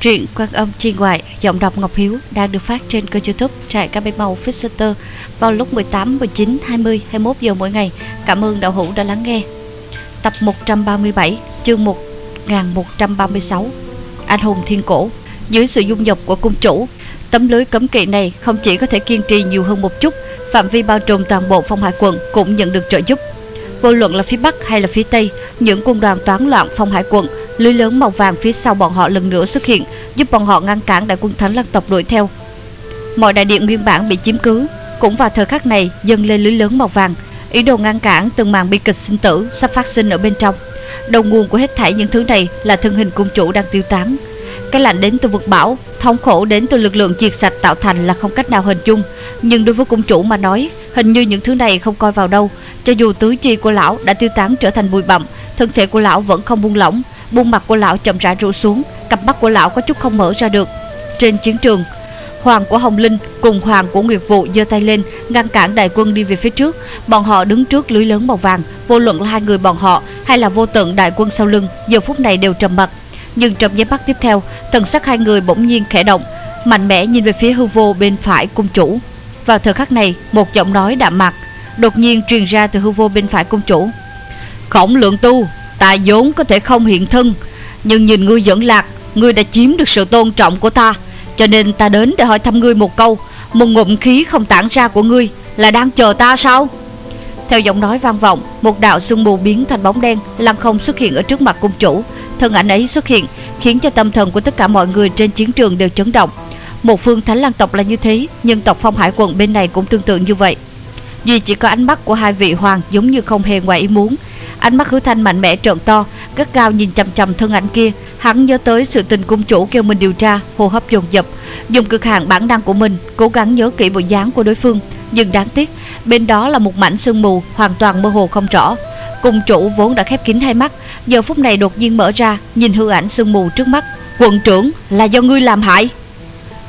Truyện Quang Âm Chi Ngoại, giọng đọc Ngọc Hiếu đang được phát trên kênh YouTube Trại Cá Bảy Màu Fish Hunter vào lúc 18, 19, 20, 21 giờ mỗi ngày. Cảm ơn đạo hữu đã lắng nghe. Tập 137, chương 1136, Anh hùng Thiên Cổ. Dưới sự dung nhập của cung chủ, tấm lưới cấm kỵ này không chỉ có thể kiên trì nhiều hơn một chút, phạm vi bao trùm toàn bộ Phong Hải Quận cũng nhận được trợ giúp. Vô luận là phía Bắc hay là phía Tây, những quân đoàn toán loạn Phong Hải Quận, lưới lớn màu vàng phía sau bọn họ lần nữa xuất hiện, giúp bọn họ ngăn cản đại quân Thánh Lăng tộc đuổi theo. Mọi đại điện nguyên bản bị chiếm cứ cũng vào thời khắc này dâng lên lưới lớn màu vàng, ý đồ ngăn cản từng màn bi kịch sinh tử sắp phát sinh ở bên trong. Đầu nguồn của hết thảy những thứ này là thân hình cung chủ đang tiêu tán. Cái lạnh đến từ vực bão, thống khổ đến từ lực lượng diệt sạch tạo thành là không cách nào hình dung. Nhưng đối với cung chủ mà nói, hình như những thứ này không coi vào đâu. Cho dù tứ chi của lão đã tiêu tán trở thành bụi bặm, thân thể của lão vẫn không buông lỏng. Buông mặt của lão chậm rãi rũ xuống, cặp mắt của lão có chút không mở ra được. Trên chiến trường, Hoàng của Hồng Linh cùng Hoàng của Nguyệt Vũ giơ tay lên ngăn cản đại quân đi về phía trước. Bọn họ đứng trước lưới lớn màu vàng, vô luận là hai người bọn họ hay là vô tận đại quân sau lưng giờ phút này đều trầm mặc. Nhưng trong giây mắt tiếp theo, thần sắc hai người bỗng nhiên khẽ động, mạnh mẽ nhìn về phía hư vô bên phải cung chủ. Vào thời khắc này, một giọng nói đạm mạc đột nhiên truyền ra từ hư vô bên phải cung chủ. Khổng Lượng Tu, ta vốn có thể không hiện thân, nhưng nhìn ngươi dẫn lạc, ngươi đã chiếm được sự tôn trọng của ta, cho nên ta đến để hỏi thăm ngươi một câu. Một ngụm khí không tản ra của ngươi là đang chờ ta sao? Theo giọng nói vang vọng, một đạo sương mù biến thành bóng đen lăng không xuất hiện ở trước mặt cung chủ. Thân ảnh ấy xuất hiện khiến cho tâm thần của tất cả mọi người trên chiến trường đều chấn động. Một phương Thánh Lăng tộc là như thế, nhưng tộc Phong Hải Quận bên này cũng tương tự như vậy. Duy chỉ có ánh mắt của hai vị hoàng giống như không hề ngoài ý muốn. Ánh mắt Hứa Thanh mạnh mẽ trợn to, gắt gao nhìn chằm chằm thân ảnh kia. Hắn nhớ tới sự tình cung chủ kêu mình điều tra, hô hấp dồn dập, dùng cực hạn bản năng của mình cố gắng nhớ kỹ bộ dáng của đối phương. Nhưng đáng tiếc, bên đó là một mảnh sương mù hoàn toàn mơ hồ không rõ. Cung chủ vốn đã khép kín hai mắt, giờ phút này đột nhiên mở ra, nhìn hư ảnh sương mù trước mắt. Quận trưởng, là do ngươi làm hại.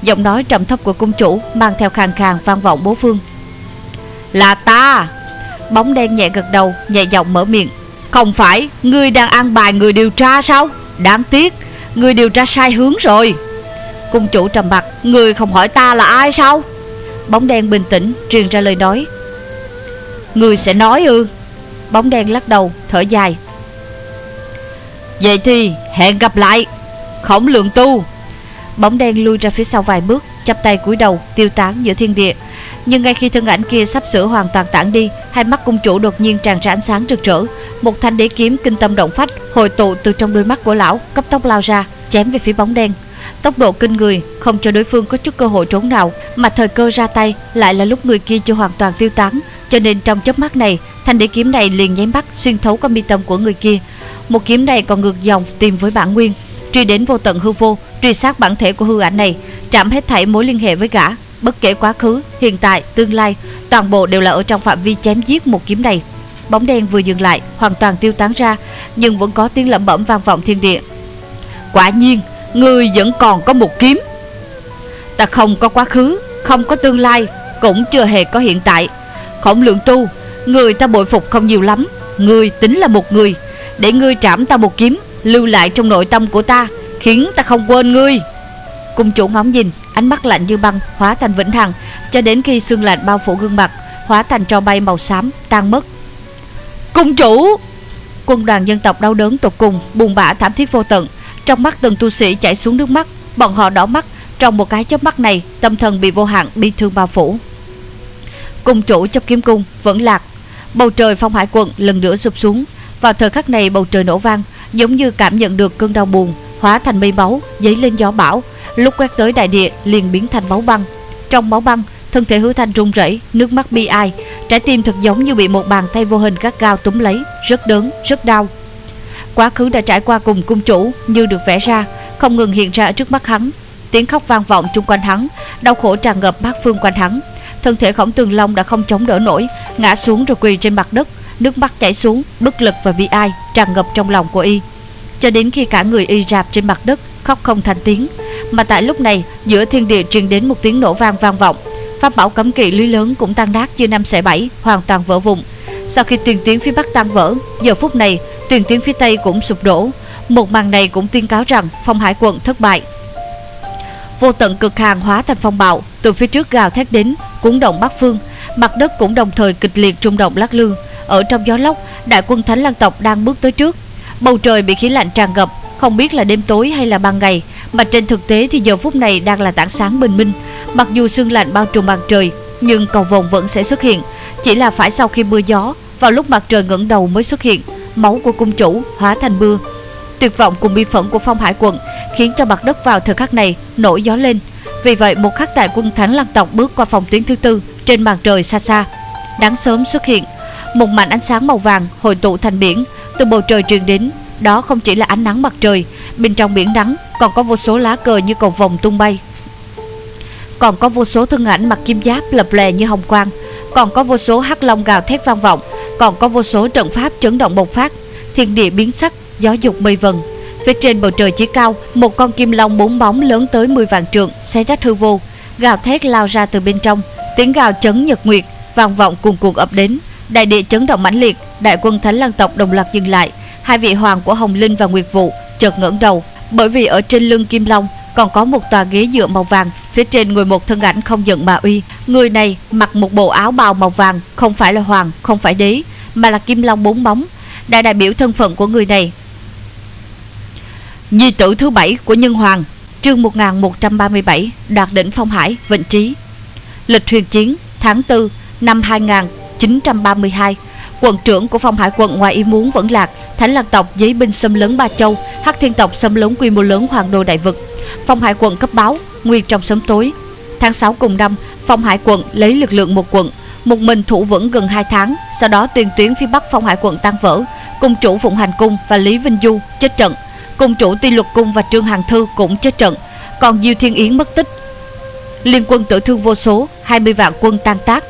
Giọng nói trầm thấp của cung chủ mang theo khàn khàn vang vọng bốn phương. Là ta. Bóng đen nhẹ gật đầu, nhẹ giọng mở miệng. Không phải ngươi đang an bài người điều tra sao? Đáng tiếc, người điều tra sai hướng rồi. Cung chủ trầm mặc. Ngươi không hỏi ta là ai sao? Bóng đen bình tĩnh truyền ra lời nói. Ngươi sẽ nói ư? Bóng đen lắc đầu thở dài. Vậy thì hẹn gặp lại, Khổng Lượng Tu. Bóng đen lui ra phía sau vài bước, chắp tay cúi đầu tiêu tán giữa thiên địa. Nhưng ngay khi thân ảnh kia sắp sửa hoàn toàn tản đi, hai mắt cung chủ đột nhiên tràn ra ánh sáng rực rỡ. Một thanh đế kiếm kinh tâm động phách hội tụ từ trong đôi mắt của lão, cấp tốc lao ra, chém về phía bóng đen. Tốc độ kinh người không cho đối phương có chút cơ hội trốn nào, mà thời cơ ra tay lại là lúc người kia chưa hoàn toàn tiêu tán, cho nên trong chớp mắt này, thanh đế kiếm này liền nháy mắt xuyên thấu qua mi tâm của người kia. Một kiếm này còn ngược dòng tìm với bản nguyên, truy đến vô tận hư vô, truy sát bản thể của hư ảnh này, trảm hết thảy mối liên hệ với gã, bất kể quá khứ, hiện tại, tương lai, toàn bộ đều là ở trong phạm vi chém giết một kiếm này. Bóng đen vừa dừng lại, hoàn toàn tiêu tán ra, nhưng vẫn có tiếng lẩm bẩm vang vọng thiên địa. Quả nhiên, ngươi vẫn còn có một kiếm. Ta không có quá khứ, không có tương lai, cũng chưa hề có hiện tại. Khổng Lượng Tu, người ta bội phục không nhiều lắm, ngươi tính là một người. Để ngươi trảm ta một kiếm, lưu lại trong nội tâm của ta, khiến ta không quên ngươi. Cung chủ ngóng nhìn, ánh mắt lạnh như băng hóa thành vĩnh hằng, cho đến khi sương lạnh bao phủ gương mặt, hóa thành tro bay màu xám tan mất. Cung chủ! Quân đoàn dân tộc đau đớn tột cùng, buồn bã thảm thiết vô tận. Trong mắt từng tu sĩ chảy xuống nước mắt, bọn họ đỏ mắt. Trong một cái chớp mắt này, tâm thần bị vô hạn bi thương bao phủ. Cung chủ Chấp Kiếm Cung vẫn lạc. Bầu trời Phong Hải Quận lần nữa sụp xuống. Vào thời khắc này, bầu trời nổ vang, giống như cảm nhận được cơn đau buồn, hóa thành mây máu dấy lên gió bão, lúc quét tới đại địa liền biến thành máu băng. Trong máu băng, thân thể Hứa Thanh run rẩy, nước mắt bi ai, trái tim thật giống như bị một bàn tay vô hình gắt gao túm lấy, rất đớn, rất đau. Quá khứ đã trải qua cùng cung chủ như được vẽ ra, không ngừng hiện ra ở trước mắt hắn. Tiếng khóc vang vọng chung quanh hắn, đau khổ tràn ngập bát phương quanh hắn. Thân thể Khổng Tường Long đã không chống đỡ nổi, ngã xuống rồi quỳ trên mặt đất, nước mắt chảy xuống, bất lực và bi ai tràn ngập trong lòng của y. Cho đến khi cả người y rạp trên mặt đất, khóc không thành tiếng. Mà tại lúc này, giữa thiên địa truyền đến một tiếng nổ vang vang vọng. Pháp bảo cấm kỵ lưới lớn cũng tan nát chia năm xẻ bảy, hoàn toàn vỡ vụn. Sau khi tuyền tuyến phía Bắc tan vỡ, giờ phút này tuyền tuyến phía Tây cũng sụp đổ. Một màn này cũng tuyên cáo rằng Phong Hải Quận thất bại. Vô tận cực hàng hóa thành phong bạo từ phía trước gào thét đến, cuốn động bát phương. Mặt đất cũng đồng thời kịch liệt rung động lắc lư. Ở trong gió lốc, đại quân Thánh Lăng tộc đang bước tới trước. Bầu trời bị khí lạnh tràn ngập, không biết là đêm tối hay là ban ngày, mà trên thực tế thì giờ phút này đang là tảng sáng bình minh. Mặc dù sương lạnh bao trùm màn trời, nhưng cầu vồng vẫn sẽ xuất hiện, chỉ là phải sau khi mưa gió, vào lúc mặt trời ngẩng đầu mới xuất hiện. Máu của cung chủ hóa thành mưa. Tuyệt vọng cùng bi phẫn của Phong Hải Quận khiến cho mặt đất vào thời khắc này nổi gió lên. Vì vậy một khắc đại quân Thánh Lăng tộc bước qua phòng tuyến thứ tư trên màn trời xa xa. Đáng sớm xuất hiện một mảnh ánh sáng màu vàng hội tụ thành biển từ bầu trời truyền đến. Đó không chỉ là ánh nắng mặt trời, bên trong biển nắng còn có vô số lá cờ như cầu vồng tung bay, còn có vô số thân ảnh mặc kim giáp lập lè như hồng quang, còn có vô số hắc long gào thét vang vọng, còn có vô số trận pháp chấn động bộc phát, thiên địa biến sắc, gió dục mây vần. Phía trên bầu trời chỉ cao, một con kim long bốn bóng lớn tới 10 vạn trượng xé rách hư vô, gào thét lao ra từ bên trong, tiếng gào chấn nhật nguyệt vang vọng cuồn cuộn ập đến, đại địa chấn động mãnh liệt, đại quân Thánh Lăng tộc đồng loạt dừng lại. Hai vị hoàng của Hồng Linh và Nguyệt Vũ chợt ngẩng đầu, bởi vì ở trên lưng kim long còn có một tòa ghế dựa màu vàng, phía trên ngồi một thân ảnh không giận mà uy. Người này mặc một bộ áo bào màu vàng, không phải là hoàng, không phải đế, mà là kim long bốn bóng. Đã đại biểu thân phận của người này: nhi tử thứ 7 của Nhân Hoàng, chương 1137, đoạt đỉnh Phong Hải, Vịnh Trí. Lịch huyền chiến tháng 4 năm 2932, quận trưởng của Phong Hải Quận ngoài ý muốn vẫn lạc. Thánh Lăng tộc giấy binh xâm lấn Ba Châu, Hắc Thiên tộc xâm lấn quy mô lớn Hoàng Đô Đại Vực. Phong Hải Quận cấp báo nguyên trong sớm tối. Tháng 6 cùng năm, Phong Hải Quận lấy lực lượng một quận, một mình thủ vững gần 2 tháng. Sau đó tuyên tuyến phía bắc Phong Hải Quận tan vỡ, cung chủ Phụng Hành Cung và Lý Vinh Du chết trận, cung chủ Tùy Luật Cung và Trương Hàng Thư cũng chết trận, còn Diêu Thiên Yến mất tích. Liên quân tử thương vô số, 20 vạn quân tan tác.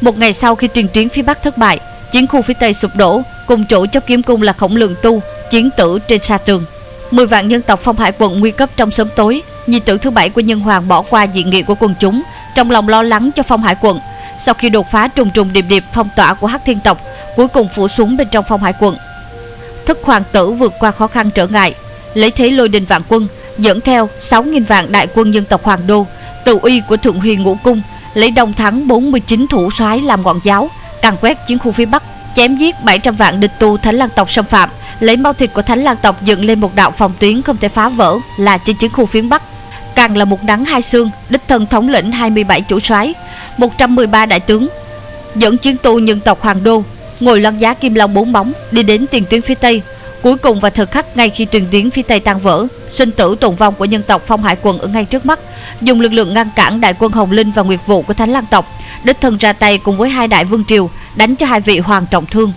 Một ngày sau khi tuyên tuyến phía bắc thất bại, chiến khu phía tây sụp đổ, cung chủ Chấp Kiếm Cung là Khổng Lượng Tu chiến tử trên sa trường. 10 vạn nhân tộc Phong Hải Quận nguy cấp trong sớm tối. Nhi tử thứ 7 của Nhân Hoàng bỏ qua dị nghị của quần chúng, trong lòng lo lắng cho Phong Hải Quận. Sau khi đột phá trùng trùng điệp điệp phong tỏa của Hắc Thiên tộc, cuối cùng phủ xuống bên trong Phong Hải Quận. Thất Hoàng Tử vượt qua khó khăn trở ngại, lấy thế lôi đình vạn quân, dẫn theo 6.000 vạn đại quân nhân tộc Hoàng Đô, tự uy của Thượng Huyền Ngũ Cung, lấy Đông Thắng 49 thủ soái làm ngọn giáo, càn quét chiến khu phía bắc, chém giết 700 vạn địch tu Thánh Lăng tộc xâm phạm, lấy máu thịt của Thánh Lăng tộc dựng lên một đạo phòng tuyến không thể phá vỡ là trên chiến khu phía bắc. Càng là một đắng hai xương, đích thân thống lĩnh 27 chủ soái, 113 đại tướng, dẫn chiến tu nhân tộc Hoàng Đô, ngồi loan giá kim long bốn bóng đi đến tiền tuyến phía tây. Cuối cùng và thời khắc ngay khi tiền tuyến phía tây tan vỡ, sinh tử tồn vong của nhân tộc Phong Hải Quận ở ngay trước mắt, dùng lực lượng ngăn cản đại quân Hồng Linh và Nguyệt Vũ của Thánh Lăng tộc, đích thân ra tay cùng với hai đại vương triều, đánh cho hai vị hoàng trọng thương.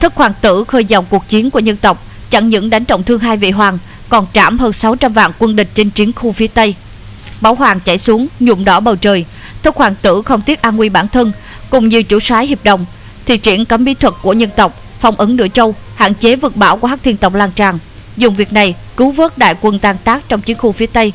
Thất Hoàng Tử khơi dòng cuộc chiến của nhân tộc, chẳng những đánh trọng thương hai vị hoàng, còn trảm hơn 600 vạn quân địch trên chiến khu phía tây. Bảo hoàng chảy xuống nhuộm đỏ bầu trời, Thất Hoàng Tử không tiếc an nguy bản thân, cùng nhiều chủ soái hiệp đồng, thì triển cấm bí thuật của nhân tộc, phong ấn nửa châu, hạn chế vực bão của Hắc Thiên tộc lan tràn, dùng việc này cứu vớt đại quân tan tác trong chiến khu phía tây.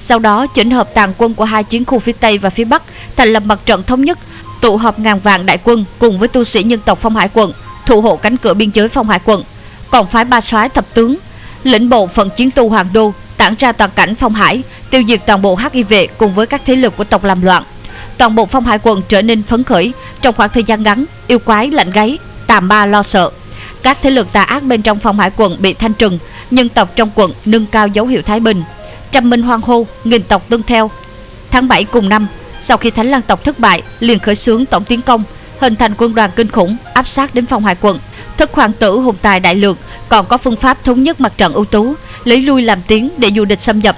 Sau đó chỉnh hợp tàn quân của hai chiến khu phía tây và phía bắc, thành lập mặt trận thống nhất, tụ hợp ngàn vạn đại quân cùng với tu sĩ nhân tộc Phong Hải Quận, thủ hộ cánh cửa biên giới Phong Hải Quận. Còn phái ba soái thập tướng, lĩnh bộ phận chiến tu Hoàng Đô, tản ra toàn cảnh Phong Hải, tiêu diệt toàn bộ hắc y vệ cùng với các thế lực của tộc làm loạn. Toàn bộ Phong Hải Quận trở nên phấn khởi. Trong khoảng thời gian ngắn, yêu quái lạnh gáy, tà ma lo sợ, các thế lực tà ác bên trong Phong Hải Quận bị thanh trừng, nhân tộc trong quận nâng cao dấu hiệu thái bình, trăm minh hoan hô, nghìn tộc tương theo. Tháng 7 cùng năm, sau khi Thánh Lăng tộc thất bại, liền khởi xướng tổng tiến công, hình thành quân đoàn kinh khủng áp sát đến Phong Hải Quận. Thất Hoàng Tử hùng tài đại lược, còn có phương pháp thống nhất mặt trận ưu tú, lấy lui làm tiến để dù địch xâm nhập,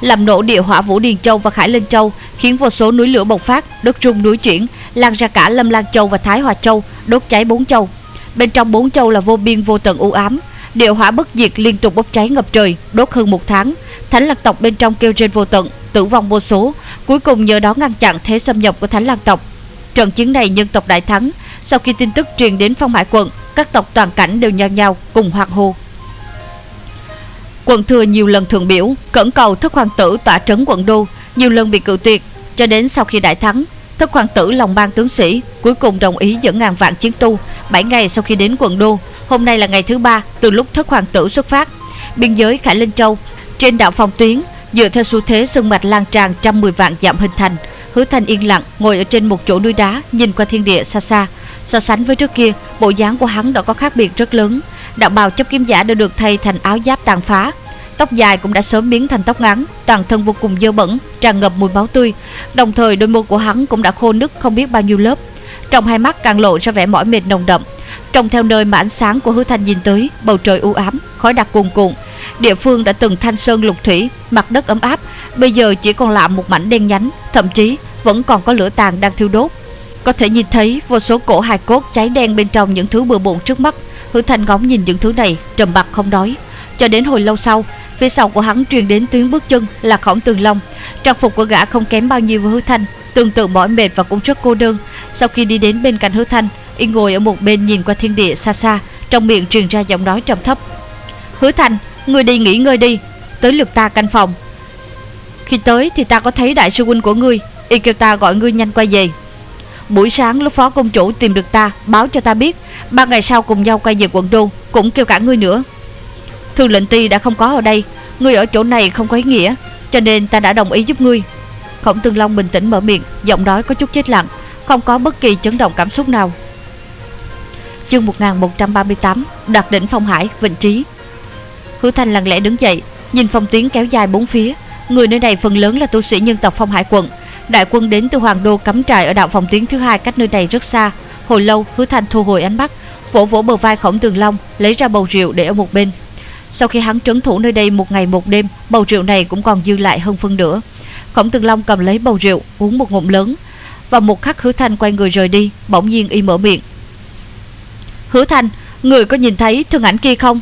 làm nổ địa hỏa Vũ Điền Châu và Khải Linh Châu, khiến vô số núi lửa bộc phát, đất rung núi chuyển, lan ra cả Lâm Lan Châu và Thái Hòa Châu, đốt cháy 4 châu. Bên trong 4 châu là vô biên vô tận u ám, địa hỏa bất diệt liên tục bốc cháy ngập trời, đốt hơn 1 tháng. Thánh Lăng tộc bên trong kêu rên vô tận, tử vong vô số, cuối cùng nhờ đó ngăn chặn thế xâm nhập của Thánh Lăng tộc. Trận chiến này nhân tộc đại thắng. Sau khi tin tức truyền đến Phong Hải Quận, các tộc toàn cảnh đều nhao nhao cùng hoan hô. Quận thừa nhiều lần thượng biểu, cẩn cầu Thất Hoàng Tử tỏa trấn quận đô, nhiều lần bị cự tuyệt, cho đến sau khi đại thắng, Thất Hoàng Tử lòng ban tướng sĩ, cuối cùng đồng ý dẫn ngàn vạn chiến tu. 7 ngày sau khi đến quận đô, hôm nay là ngày thứ 3 từ lúc Thất Hoàng Tử xuất phát. Biên giới Khải Linh Châu, trên đạo phòng tuyến, Dựa theo xu thế sông mạch lan tràn 110 vạn dặm hình thành, Hứa Thanh yên lặng ngồi ở trên một chỗ núi đá, nhìn qua thiên địa xa xa. So sánh với trước kia, bộ dáng của hắn đã có khác biệt rất lớn. Đạo bào chấp kiếm giả đã được thay thành áo giáp tàn phá, tóc dài cũng đã sớm biến thành tóc ngắn, toàn thân vô cùng dơ bẩn, tràn ngập mùi máu tươi. Đồng thời đôi môi của hắn cũng đã khô nứt không biết bao nhiêu lớp, trong hai mắt càng lộ ra vẻ mỏi mệt nồng đậm. Trông theo nơi mà ánh sáng của Hứa Thanh nhìn tới, bầu trời u ám, khói đặc cuồn cuộn. Địa phương đã từng thanh sơn lục thủy, mặt đất ấm áp, bây giờ chỉ còn lại một mảnh đen nhánh, thậm chí vẫn còn có lửa tàn đang thiêu đốt. Có thể nhìn thấy vô số cổ hài cốt cháy đen bên trong những thứ bừa bộn trước mắt. Hứa Thanh ngóng nhìn những thứ này, trầm mặc không nói. Cho đến hồi lâu sau, phía sau của hắn truyền đến tiếng bước chân là Khổng Tường Long. Trang phục của gã không kém bao nhiêu với Hứa Thanh, tương tự mỏi mệt và cũng rất cô đơn. Sau khi đi đến bên cạnh Hứa Thanh, y ngồi ở một bên nhìn qua thiên địa xa xa, trong miệng truyền ra giọng nói trầm thấp. "Hứa Thanh, người đi nghỉ ngơi đi, tới lượt ta canh phòng. Khi tới thì ta có thấy đại sư huynh của ngươi, y kêu ta gọi ngươi nhanh quay về. Buổi sáng lúc phó công chủ tìm được ta, báo cho ta biết, 3 ngày sau cùng nhau quay về quận đô, cũng kêu cả ngươi nữa. Thường lệnh ti đã không có ở đây, ngươi ở chỗ này không có ý nghĩa, cho nên ta đã đồng ý giúp ngươi." Khổng Tường Long bình tĩnh mở miệng, giọng nói có chút chết lặng, không có bất kỳ chấn động cảm xúc nào. Chương 1138, đạt đỉnh Phong Hải, Vịnh Trí. Hứa Thanh lặng lẽ đứng dậy, nhìn phong tuyến kéo dài bốn phía. Người nơi này phần lớn là tu sĩ nhân tộc Phong Hải Quận. Đại quân đến từ Hoàng Đô cắm trại ở đạo phòng tuyến thứ hai cách nơi này rất xa. Hồi lâu, Hứa Thanh thu hồi ánh mắt, vỗ vỗ bờ vai Khổng Tường Long, lấy ra bầu rượu để ở một bên. Sau khi hắn trấn thủ nơi đây 1 ngày 1 đêm, bầu rượu này cũng còn dư lại hơn phân nửa. Khổng Tường Long cầm lấy bầu rượu, uống một ngụm lớn. Và một khắc Hứa Thanh quay người rời đi, bỗng nhiên y mở miệng. "Hứa Thanh, người có nhìn thấy thân ảnh kia không?"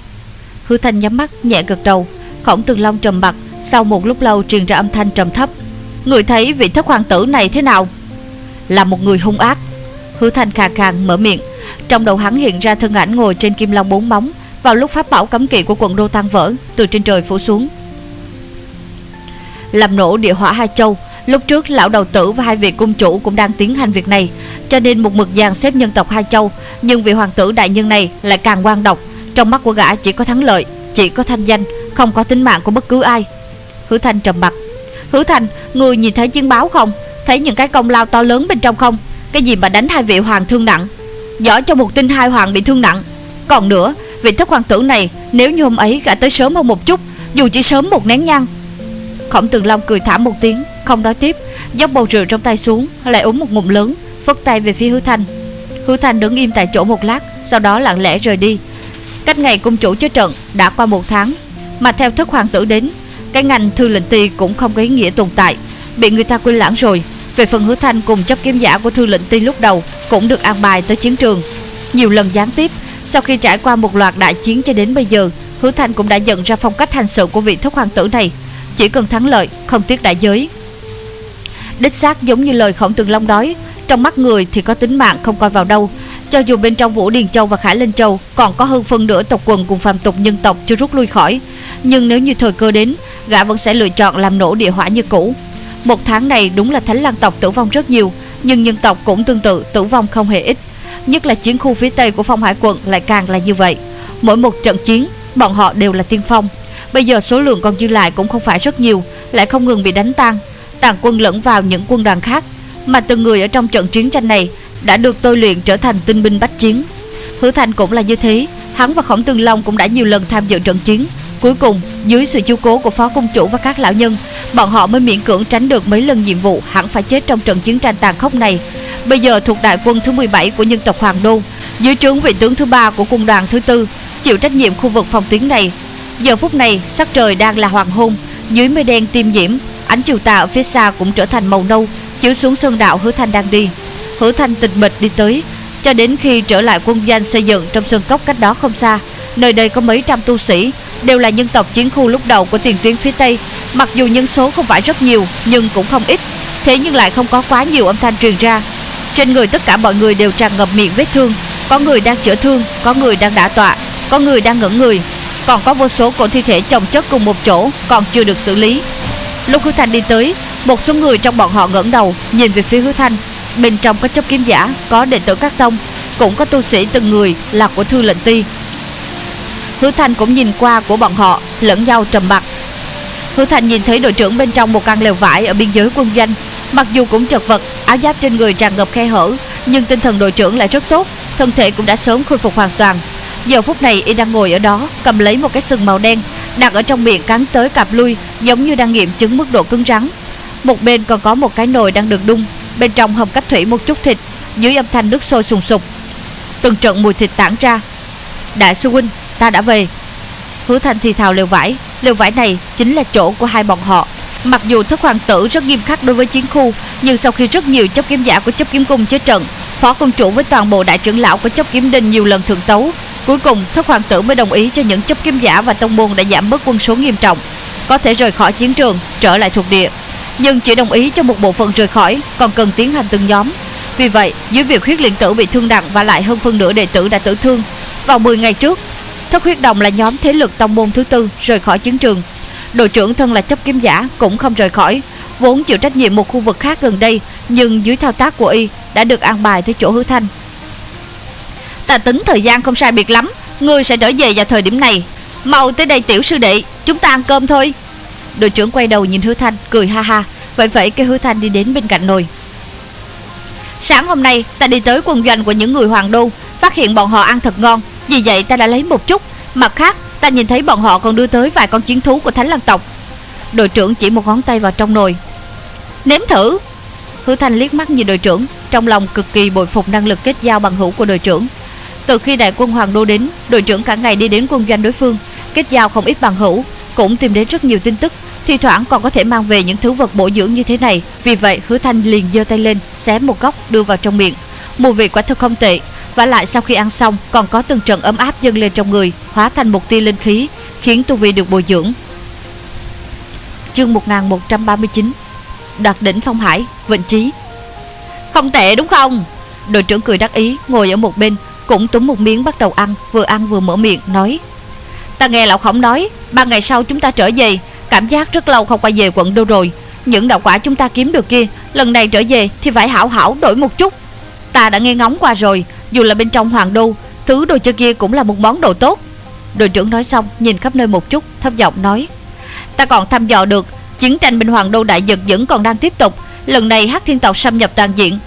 Hứa Thanh nhắm mắt nhẹ gật đầu. Khổng Tường Long trầm mặt, sau một lúc lâu truyền ra âm thanh trầm thấp. "Người thấy vị thất hoàng tử này thế nào?" "Là một người hung ác." Hứa Thanh khàn khàn mở miệng. Trong đầu hắn hiện ra thân ảnh ngồi trên kim long 4 móng. Vào lúc pháp bảo cấm kỵ của quận đô tan vỡ, từ trên trời phủ xuống, làm nổ địa hỏa 2 châu. Lúc trước lão đầu tử và 2 vị cung chủ cũng đang tiến hành việc này, cho nên một mực dàn xếp nhân tộc 2 châu. Nhưng vị hoàng tử đại nhân này lại càng ngoan độc, trong mắt của gã chỉ có thắng lợi, chỉ có thanh danh, không có tính mạng của bất cứ ai. Hứa Thanh trầm mặc. "Hứa Thanh, người nhìn thấy chiến báo không? Thấy những cái công lao to lớn bên trong không? Cái gì mà đánh 2 vị hoàng thương nặng, giỏi cho một tin 2 hoàng bị thương nặng. Còn nữa, vị thất hoàng tử này, nếu như hôm ấy gã tới sớm hơn một chút, dù chỉ sớm 1 nén nhang. Khổng Tường Long cười thảm một tiếng, không nói tiếp, dốc bầu rượu trong tay xuống, lại uống một ngụm lớn, phất tay về phía Hứa Thanh. Hứa Thanh đứng im tại chỗ một lát, sau đó lặng lẽ rời đi. Cách ngày cung chủ chết trận đã qua 1 tháng, mà theo thất hoàng tử đến, cái ngành thư lệnh ti cũng không có ý nghĩa tồn tại, bị người ta quên lãng rồi. Về phần Hứa Thanh cùng chấp kiếm giả của thư lệnh ti lúc đầu cũng được an bài tới chiến trường, nhiều lần gián tiếp. Sau khi trải qua một loạt đại chiến cho đến bây giờ, Hứa Thanh cũng đã nhận ra phong cách hành sự của vị thất hoàng tử này, chỉ cần thắng lợi, không tiếc đại giới. Đích xác giống như lời Khổng Tường Long nói, trong mắt người thì có tính mạng không coi vào đâu, cho dù bên trong Vũ Điền Châu và Khải Linh Châu còn có hơn phân nửa tộc quần cùng phàm tục nhân tộc chưa rút lui khỏi, nhưng nếu như thời cơ đến, gã vẫn sẽ lựa chọn làm nổ địa hỏa như cũ. 1 tháng này đúng là Thánh Lăng tộc tử vong rất nhiều, nhưng nhân tộc cũng tương tự tử vong không hề ít, nhất là chiến khu phía tây của Phong Hải Quận lại càng là như vậy. Mỗi một trận chiến, bọn họ đều là tiên phong. Bây giờ số lượng còn dư lại cũng không phải rất nhiều, lại không ngừng bị đánh tan, tàn quân lẫn vào những quân đoàn khác, mà từng người ở trong trận chiến tranh này đã được tôi luyện trở thành tinh binh bách chiến. Hứa Thanh cũng là như thế, hắn và Khổng Tường Long cũng đã nhiều lần tham dự trận chiến, cuối cùng dưới sự chiếu cố của phó công chủ và các lão nhân, bọn họ mới miễn cưỡng tránh được mấy lần nhiệm vụ hẳn phải chết trong trận chiến tranh tàn khốc này. Bây giờ thuộc đại quân thứ 17 của nhân tộc Hoàng Đô, dưới trướng vị tướng thứ 3 của quân đoàn thứ 4, chịu trách nhiệm khu vực phòng tuyến này. Giờ phút này sắc trời đang là hoàng hôn, dưới mây đen tiêm nhiễm, ánh chiều tà ở phía xa cũng trở thành màu nâu, chiếu xuống sơn đạo Hứa Thanh đang đi. Hứa Thanh tịch mịch đi tới, cho đến khi trở lại quân doanh xây dựng trong sơn cốc cách đó không xa. Nơi đây có mấy trăm tu sĩ, đều là nhân tộc chiến khu lúc đầu của tiền tuyến phía tây. Mặc dù nhân số không phải rất nhiều, nhưng cũng không ít, thế nhưng lại không có quá nhiều âm thanh truyền ra. Trên người tất cả mọi người đều tràn ngập miệng vết thương, có người đang chữa thương, có người đang đả tọa, có người đang ngẩn người, còn có vô số cổ thi thể chồng chất cùng một chỗ còn chưa được xử lý. Lúc Hứa Thanh đi tới, một số người trong bọn họ ngẩng đầu nhìn về phía Hứa Thanh. Bên trong có chấp kiếm giả, có đệ tử các tông, cũng có tu sĩ từng người là của thư lệnh ti. Hứa Thanh cũng nhìn qua của bọn họ, lẫn nhau trầm mặc. Hứa Thanh nhìn thấy đội trưởng bên trong một căn lều vải ở biên giới quân doanh. Mặc dù cũng chật vật, áo giáp trên người tràn ngập khe hở, nhưng tinh thần đội trưởng lại rất tốt, thân thể cũng đã sớm khôi phục hoàn toàn. Giờ phút này y đang ngồi ở đó, cầm lấy một cái sừng màu đen, đặt ở trong miệng cắn tới cạp lui, giống như đang nghiệm chứng mức độ cứng rắn. Một bên còn có một cái nồi đang được đun, bên trong hầm cách thủy một chút thịt, dưới âm thanh nước sôi sùng sục. Từng trận mùi thịt tản ra. Đại sư huynh, ta đã về. Hứa Thanh thì thào lều vải này chính là chỗ của hai bọn họ. Mặc dù Thất Hoàng Tử rất nghiêm khắc đối với chiến khu, nhưng sau khi rất nhiều chấp kiếm giả của Chấp Kiếm Cung chết trận, phó công chủ với toàn bộ đại trưởng lão của Chấp Kiếm Đình nhiều lần thượng tấu, cuối cùng Thất Hoàng Tử mới đồng ý cho những chấp kiếm giả và tông môn đã giảm bớt quân số nghiêm trọng có thể rời khỏi chiến trường trở lại thuộc địa, nhưng chỉ đồng ý cho một bộ phận rời khỏi, còn cần tiến hành từng nhóm. Vì vậy, dưới việc huyết liên tử bị thương nặng và lại hơn phân nửa đệ tử đã tử thương, vào 10 ngày trước, Thất Huyết Đồng là nhóm thế lực tông môn thứ tư rời khỏi chiến trường. Đội trưởng thân là chấp kiếm giả cũng không rời khỏi, vốn chịu trách nhiệm một khu vực khác gần đây, nhưng dưới thao tác của y đã được an bài tới chỗ Hứa Thanh. Ta tính thời gian không sai biệt lắm, ngươi sẽ trở về vào thời điểm này. Mau tới đây tiểu sư đệ, chúng ta ăn cơm thôi. Đội trưởng quay đầu nhìn Hứa Thanh, cười ha ha, vẫy vẫy cái Hứa Thanh đi đến bên cạnh nồi. Sáng hôm nay ta đi tới quân doanh của những người Hoàng Đô, phát hiện bọn họ ăn thật ngon, vì vậy ta đã lấy một chút. Mặt khác, ta nhìn thấy bọn họ còn đưa tới vài con chiến thú của Thánh Lăng Tộc. Đội trưởng chỉ một ngón tay vào trong nồi. Nếm thử. Hứa Thanh liếc mắt nhìn đội trưởng, trong lòng cực kỳ bội phục năng lực kết giao bằng hữu của đội trưởng. Từ khi đại quân Hoàng Đô đến, đội trưởng cả ngày đi đến quân doanh đối phương, kết giao không ít bằng hữu, cũng tìm đến rất nhiều tin tức, thi thoảng còn có thể mang về những thứ vật bổ dưỡng như thế này. Vì vậy, Hứa Thanh liền giơ tay lên, xé một góc đưa vào trong miệng. Mùi vị quả thật không tệ, vả lại sau khi ăn xong còn có từng trận ấm áp dâng lên trong người, hóa thành một tia linh khí, khiến tu vi được bồi dưỡng. Chương 1139. Đoạt đỉnh Phong Hải, Vịnh Trí. Không tệ đúng không? Đội trưởng cười đắc ý, ngồi ở một bên, cũng túm một miếng bắt đầu ăn vừa mở miệng nói: Ta nghe lão Khổng nói, 3 ngày sau chúng ta trở về, cảm giác rất lâu không quay về quận đâu rồi. Những đạo quả chúng ta kiếm được kia, lần này trở về thì phải hảo hảo đổi một chút. Ta đã nghe ngóng qua rồi, dù là bên trong Hoàng Đô, thứ đồ chơi kia cũng là một món đồ tốt. Đội trưởng nói xong, nhìn khắp nơi một chút, thấp giọng nói: Ta còn thăm dò được, chiến tranh bên Hoàng Đô đại Nhật vẫn còn đang tiếp tục. Lần này Hắc Thiên Tộc xâm nhập toàn diện,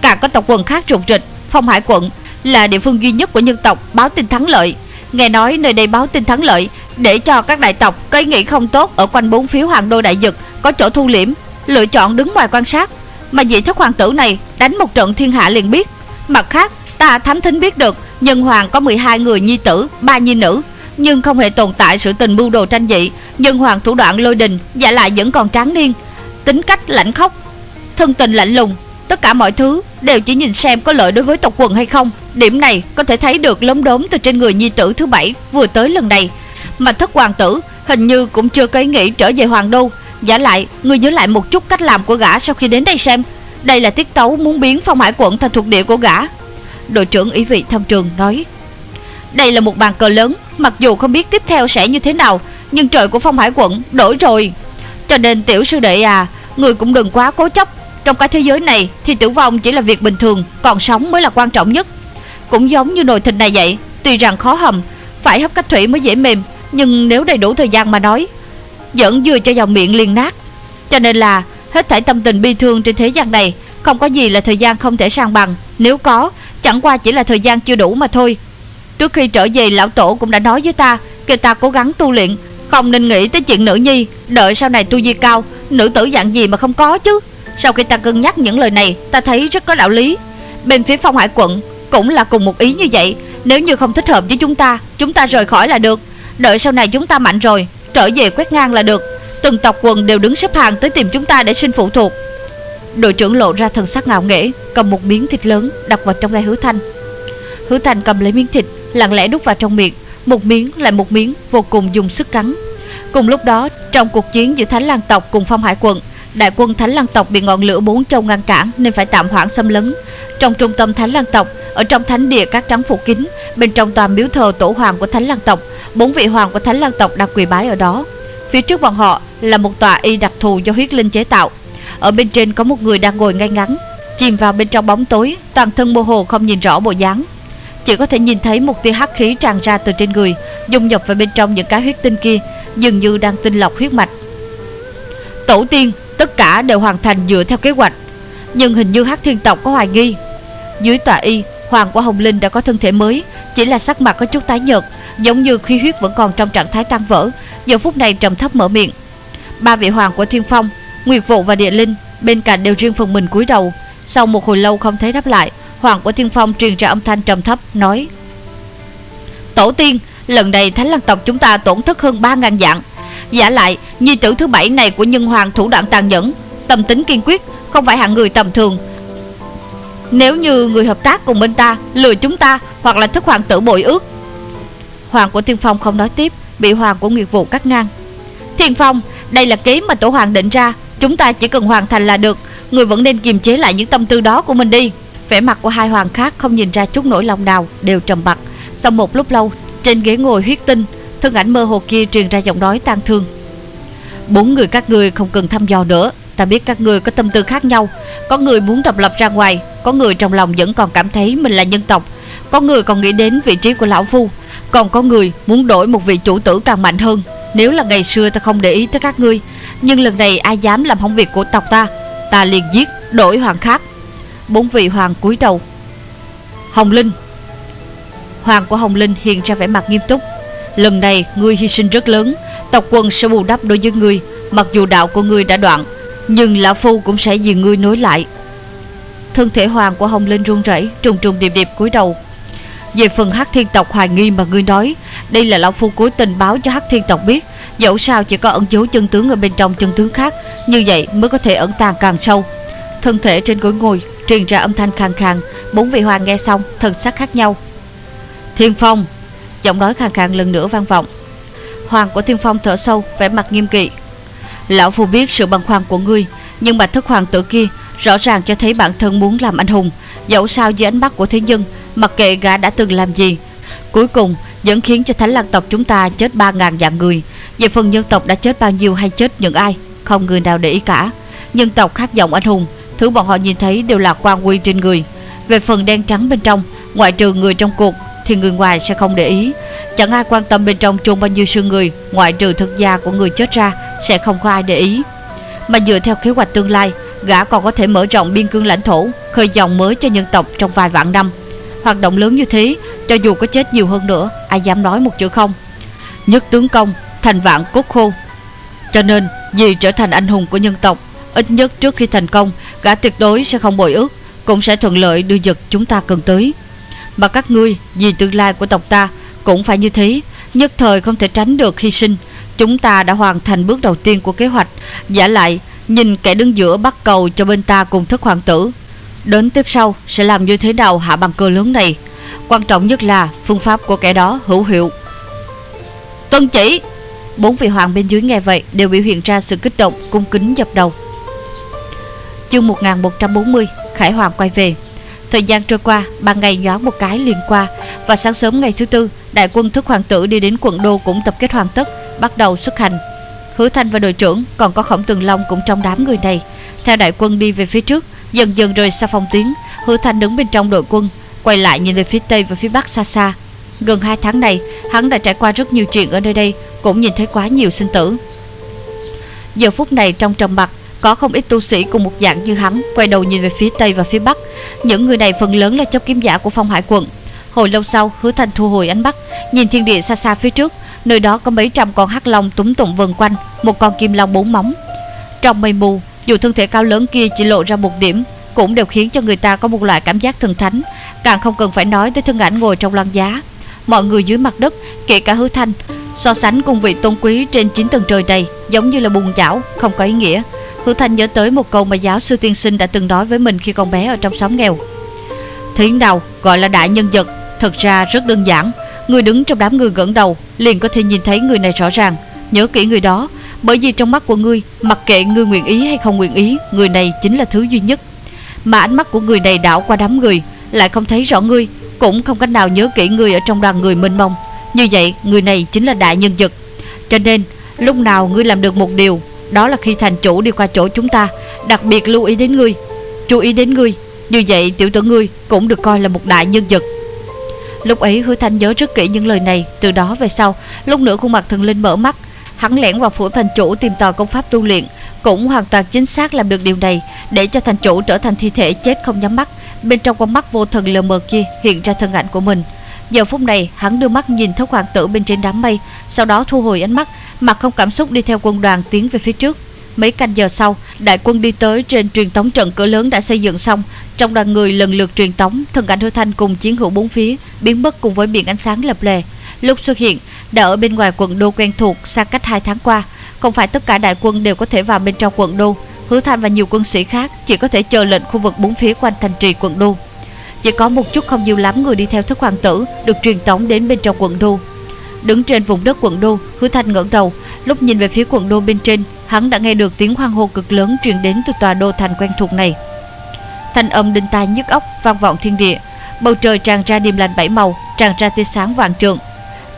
cả các tộc quần khác rục rịch. Phong Hải Quận là địa phương duy nhất của nhân tộc báo tin thắng lợi. Nghe nói nơi đây báo tin thắng lợi, để cho các đại tộc cấy nghĩ không tốt ở quanh 4 phía Hoàng Đô đại Nhật có chỗ thu liễm, lựa chọn đứng ngoài quan sát. Mà vị Thất Hoàng Tử này đánh một trận thiên hạ liền biết. Mặt khác, ta thám thính biết được Nhân Hoàng có 12 người nhi tử, 3 nhi nữ, nhưng không hề tồn tại sự tình mưu đồ tranh dị. Nhân Hoàng thủ đoạn lôi đình, giả lại vẫn còn tráng niên, tính cách lạnh khóc, thân tình lạnh lùng, tất cả mọi thứ đều chỉ nhìn xem có lợi đối với tộc quần hay không. Điểm này có thể thấy được lấm đốm từ trên người nhi tử thứ 7 vừa tới lần này. Mà Thất Hoàng Tử hình như cũng chưa cấy nghĩ trở về Hoàng Đô. Giả lại, ngươi nhớ lại một chút cách làm của gã sau khi đến đây xem. Đây là tiết tấu muốn biến Phong Hải Quận thành thuộc địa của gã. Đội trưởng ý vị thâm trường nói: Đây là một bàn cờ lớn, mặc dù không biết tiếp theo sẽ như thế nào, nhưng trời của Phong Hải Quận đổi rồi. Cho nên tiểu sư đệ à, ngươi cũng đừng quá cố chấp. Trong cái thế giới này thì tử vong chỉ là việc bình thường, còn sống mới là quan trọng nhất. Cũng giống như nồi thịt này vậy, tuy rằng khó hầm, phải hấp cách thủy mới dễ mềm, nhưng nếu đầy đủ thời gian mà nói, vẫn vừa cho vào miệng liền nát. Cho nên là hết thảy tâm tình bi thương trên thế gian này, không có gì là thời gian không thể sang bằng. Nếu có, chẳng qua chỉ là thời gian chưa đủ mà thôi. Trước khi trở về, lão tổ cũng đã nói với ta, kêu ta cố gắng tu luyện, không nên nghĩ tới chuyện nữ nhi. Đợi sau này tu vi cao, nữ tử dạng gì mà không có chứ. Sau khi ta cân nhắc những lời này, ta thấy rất có đạo lý. Bên phía Phong Hải Quận cũng là cùng một ý như vậy. Nếu như không thích hợp với chúng ta rời khỏi là được. Đợi sau này chúng ta mạnh rồi, trở về quét ngang là được. Từng tộc quần đều đứng xếp hàng tới tìm chúng ta để xin phụ thuộc. Đội trưởng lộ ra thần sắc ngạo nghễ, cầm một miếng thịt lớn đặt vào trong tay Hứa Thanh. Hứa Thanh cầm lấy miếng thịt, lặng lẽ đút vào trong miệng, một miếng lại một miếng, vô cùng dùng sức cắn. Cùng lúc đó, trong cuộc chiến giữa Thánh Lăng Tộc cùng Phong Hải Quận, đại quân Thánh Lăng Tộc bị ngọn lửa 4 châu ngăn cản nên phải tạm hoãn xâm lấn. Trong trung tâm Thánh Lăng Tộc, ở trong thánh địa các trắng phủ kín, bên trong tòa miếu thờ tổ hoàng của Thánh Lăng Tộc, 4 vị hoàng của Thánh Lăng Tộc đang quỳ bái ở đó. Phía trước bọn họ là một tòa y đặc thù do huyết linh chế tạo. Ở bên trên có một người đang ngồi ngay ngắn, chìm vào bên trong bóng tối, toàn thân mơ hồ không nhìn rõ bộ dáng, chỉ có thể nhìn thấy một tia hắc khí tràn ra từ trên người, dung nhập vào bên trong những cái huyết tinh kia, dường như đang tinh lọc huyết mạch. tổ tiên, tất cả đều hoàn thành dựa theo kế hoạch. Nhưng hình như Hắc Thiên Tộc có hoài nghi. Dưới tòa y, hoàng của Hồng Linh đã có thân thể mới, chỉ là sắc mặt có chút tái nhợt, giống như khí huyết vẫn còn trong trạng thái tan vỡ. Giờ phút này trầm thấp mở miệng. Ba vị hoàng của Thiên Phong, Nguyệt Vũ và Địa Linh bên cạnh đều riêng phần mình cúi đầu. Sau một hồi lâu không thấy đáp lại, hoàng của Thiên Phong truyền ra âm thanh trầm thấp nói: Tổ tiên, lần này Thánh Lăng Tộc chúng ta tổn thất hơn 3000 vạn. Giả lại, nhi tử thứ bảy này của Nhân Hoàng thủ đoạn tàn nhẫn, tâm tính kiên quyết, không phải hạng người tầm thường. Nếu như người hợp tác cùng bên ta lừa chúng ta, hoặc là Thất Hoàng Tử bội ước. Hoàng của Thiên Phong không nói tiếp, bị hoàng của Nguyệt Vũ cắt ngang. Thiên Phong, đây là kế mà tổ hoàng định ra, chúng ta chỉ cần hoàn thành là được. Người vẫn nên kiềm chế lại những tâm tư đó của mình đi. Vẻ mặt của hai hoàng khác không nhìn ra chút nỗi lòng nào, đều trầm mặc. Sau một lúc lâu, trên ghế ngồi huyết tinh, thân ảnh mơ hồ kia truyền ra giọng nói tang thương: Bốn người các ngươi không cần thăm dò nữa. Ta biết các ngươi có tâm tư khác nhau. Có người muốn độc lập ra ngoài, có người trong lòng vẫn còn cảm thấy mình là nhân tộc, có người còn nghĩ đến vị trí của lão phu, còn có người muốn đổi một vị chủ tử càng mạnh hơn. Nếu là ngày xưa ta không để ý tới các ngươi, nhưng lần này ai dám làm hỏng việc của tộc ta, ta liền giết, đổi hoàng khác. Bốn vị hoàng cúi đầu. Hồng Linh. Hoàng của Hồng Linh hiện ra vẻ mặt nghiêm túc. Lần này ngươi hy sinh rất lớn, tộc quân sẽ bù đắp đối với ngươi. Mặc dù đạo của ngươi đã đoạn, nhưng lão phu cũng sẽ vì ngươi nối lại. Thân thể hoàng của Hồng Linh run rẩy, trùng trùng điệp điệp cúi đầu. Về phần Hắc Thiên Tộc hoài nghi mà ngươi nói, đây là lão phu cố tình báo cho Hắc Thiên Tộc biết. Dẫu sao chỉ có ẩn giấu chân tướng ở bên trong chân tướng khác, như vậy mới có thể ẩn tàng càng sâu. Thân thể trên gối ngồi truyền ra âm thanh khàn khàn. Bốn vị hoàng nghe xong thần sắc khác nhau. Thiên Phong. Giọng nói khàn khàn lần nữa vang vọng. Hoàng của Thiên Phong thở sâu, vẻ mặt nghiêm kỵ. Lão phu biết sự băn khoăn của ngươi, nhưng mà Thất Hoàng Tử kia rõ ràng cho thấy bản thân muốn làm anh hùng. Dẫu sao dưới ánh mắt của thế nhân, mặc kệ gã đã từng làm gì, cuối cùng vẫn khiến cho Thánh Lăng Tộc chúng ta chết 3000 vạn người. Về phần nhân tộc đã chết bao nhiêu hay chết những ai, không người nào để ý cả. Nhân tộc khát vọng anh hùng, thứ bọn họ nhìn thấy đều là quan huy trên người. Về phần đen trắng bên trong, ngoại trừ người trong cuộc thì người ngoài sẽ không để ý. Chẳng ai quan tâm bên trong chôn bao nhiêu xương người, ngoại trừ thân gia của người chết ra sẽ không có ai để ý. Mà dựa theo kế hoạch tương lai, gã còn có thể mở rộng biên cương lãnh thổ, khơi dòng mới cho nhân tộc trong vài vạn năm. Hoạt động lớn như thế, cho dù có chết nhiều hơn nữa, ai dám nói một chữ không. Nhất tướng công, thành vạn cốt khô. Cho nên, vì trở thành anh hùng của nhân tộc, ít nhất trước khi thành công, gã tuyệt đối sẽ không bội ước, cũng sẽ thuận lợi đưa vật chúng ta cần tới. Mà các ngươi vì tương lai của tộc ta cũng phải như thế. Nhất thời không thể tránh được hy sinh. Chúng ta đã hoàn thành bước đầu tiên của kế hoạch. Giả lại, nhìn kẻ đứng giữa bắt cầu cho bên ta cùng Thất Hoàng Tử. Đến tiếp sau sẽ làm như thế nào hạ bàn cờ lớn này. Quan trọng nhất là phương pháp của kẻ đó hữu hiệu. Tuân chỉ. Bốn vị hoàng bên dưới nghe vậy đều biểu hiện ra sự kích động, cung kính dập đầu. Chương 1140 Khải Hoàng quay về. Thời gian trôi qua, 3 ngày nhoáng một cái liền qua. Và sáng sớm ngày thứ tư, đại quân Thất Hoàng Tử đi đến quận đô cũng tập kết hoàn tất, bắt đầu xuất hành. Hứa Thanh và đội trưởng còn có Khổng Tường Long cũng trong đám người này. Theo đại quân đi về phía trước, dần dần rời xa phòng tuyến. Hứa Thanh đứng bên trong đội quân, quay lại nhìn về phía tây và phía bắc xa xa. Gần 2 tháng này, hắn đã trải qua rất nhiều chuyện ở nơi đây, cũng nhìn thấy quá nhiều sinh tử. Giờ phút này trong trầm mặc, có không ít tu sĩ cùng một dạng như hắn quay đầu nhìn về phía tây và phía bắc. Những người này phần lớn là chấp kiếm giả của Phong Hải Quận. Hồi lâu sau, Hứa Thanh thu hồi ánh mắt, nhìn thiên địa xa xa phía trước. Nơi đó có mấy trăm con hắc long túm tụng vần quanh, một con kim long 4 móng. Trong mây mù, dù thân thể cao lớn kia chỉ lộ ra một điểm, cũng đều khiến cho người ta có một loại cảm giác thần thánh. Càng không cần phải nói tới thân ảnh ngồi trong loan giá. Mọi người dưới mặt đất, kể cả Hứa Thanh, so sánh cùng vị tôn quý trên 9 tầng trời này, giống như là bùn chảo, không có ý nghĩa. Hứa Thanh nhớ tới một câu mà giáo sư tiên sinh đã từng nói với mình khi còn bé ở trong xóm nghèo. Thế nào gọi là đại nhân vật? Thật ra rất đơn giản. Người đứng trong đám người ngẩng đầu liền có thể nhìn thấy người này rõ ràng. Nhớ kỹ người đó, bởi vì trong mắt của ngươi, mặc kệ ngươi nguyện ý hay không nguyện ý, người này chính là thứ duy nhất. Mà ánh mắt của người này đảo qua đám người, lại không thấy rõ ngươi, cũng không cách nào nhớ kỹ ngươi ở trong đoàn người mênh mông. Như vậy, người này chính là đại nhân vật. Cho nên, lúc nào ngươi làm được một điều, đó là khi thành chủ đi qua chỗ chúng ta, đặc biệt lưu ý đến ngươi, chú ý đến ngươi. Như vậy tiểu tử ngươi cũng được coi là một đại nhân vật. Lúc ấy Hứa Thanh nhớ rất kỹ những lời này. Từ đó về sau, lúc nữa khuôn mặt thần linh mở mắt, hắn lẻn vào phủ thành chủ tìm tòi công pháp tu luyện, cũng hoàn toàn chính xác làm được điều này, để cho thành chủ trở thành thi thể chết không nhắm mắt. Bên trong con mắt vô thần lờ mờ kia hiện ra thân ảnh của mình. Giờ phút này hắn đưa mắt nhìn Thất Hoàng Tử bên trên đám mây, sau đó thu hồi ánh mắt, mặt không cảm xúc đi theo quân đoàn tiến về phía trước. Mấy canh giờ sau, đại quân đi tới trên truyền tống trận cửa lớn đã xây dựng xong. Trong đoàn người lần lượt truyền tống, thân ảnh Hứa Thanh cùng chiến hữu bốn phía biến mất cùng với biển ánh sáng lập lè. Lúc xuất hiện, đã ở bên ngoài quận đô quen thuộc xa cách 2 tháng qua, không phải tất cả đại quân đều có thể vào bên trong quận đô. Hứa Thanh và nhiều quân sĩ khác chỉ có thể chờ lệnh khu vực bốn phía quanh thành trì quận đô. Chỉ có một chút không nhiều lắm người đi theo Thất Hoàng Tử được truyền tống đến bên trong quận đô. Đứng trên vùng đất quận đô, Hứa Thanh ngẩng đầu, lúc nhìn về phía quận đô bên trên, hắn đã nghe được tiếng hoang hô cực lớn truyền đến từ tòa đô thành quen thuộc này. Thanh âm đinh tai nhức óc vang vọng thiên địa, bầu trời tràn ra điềm lành bảy màu, tràn ra tia sáng vạn trượng.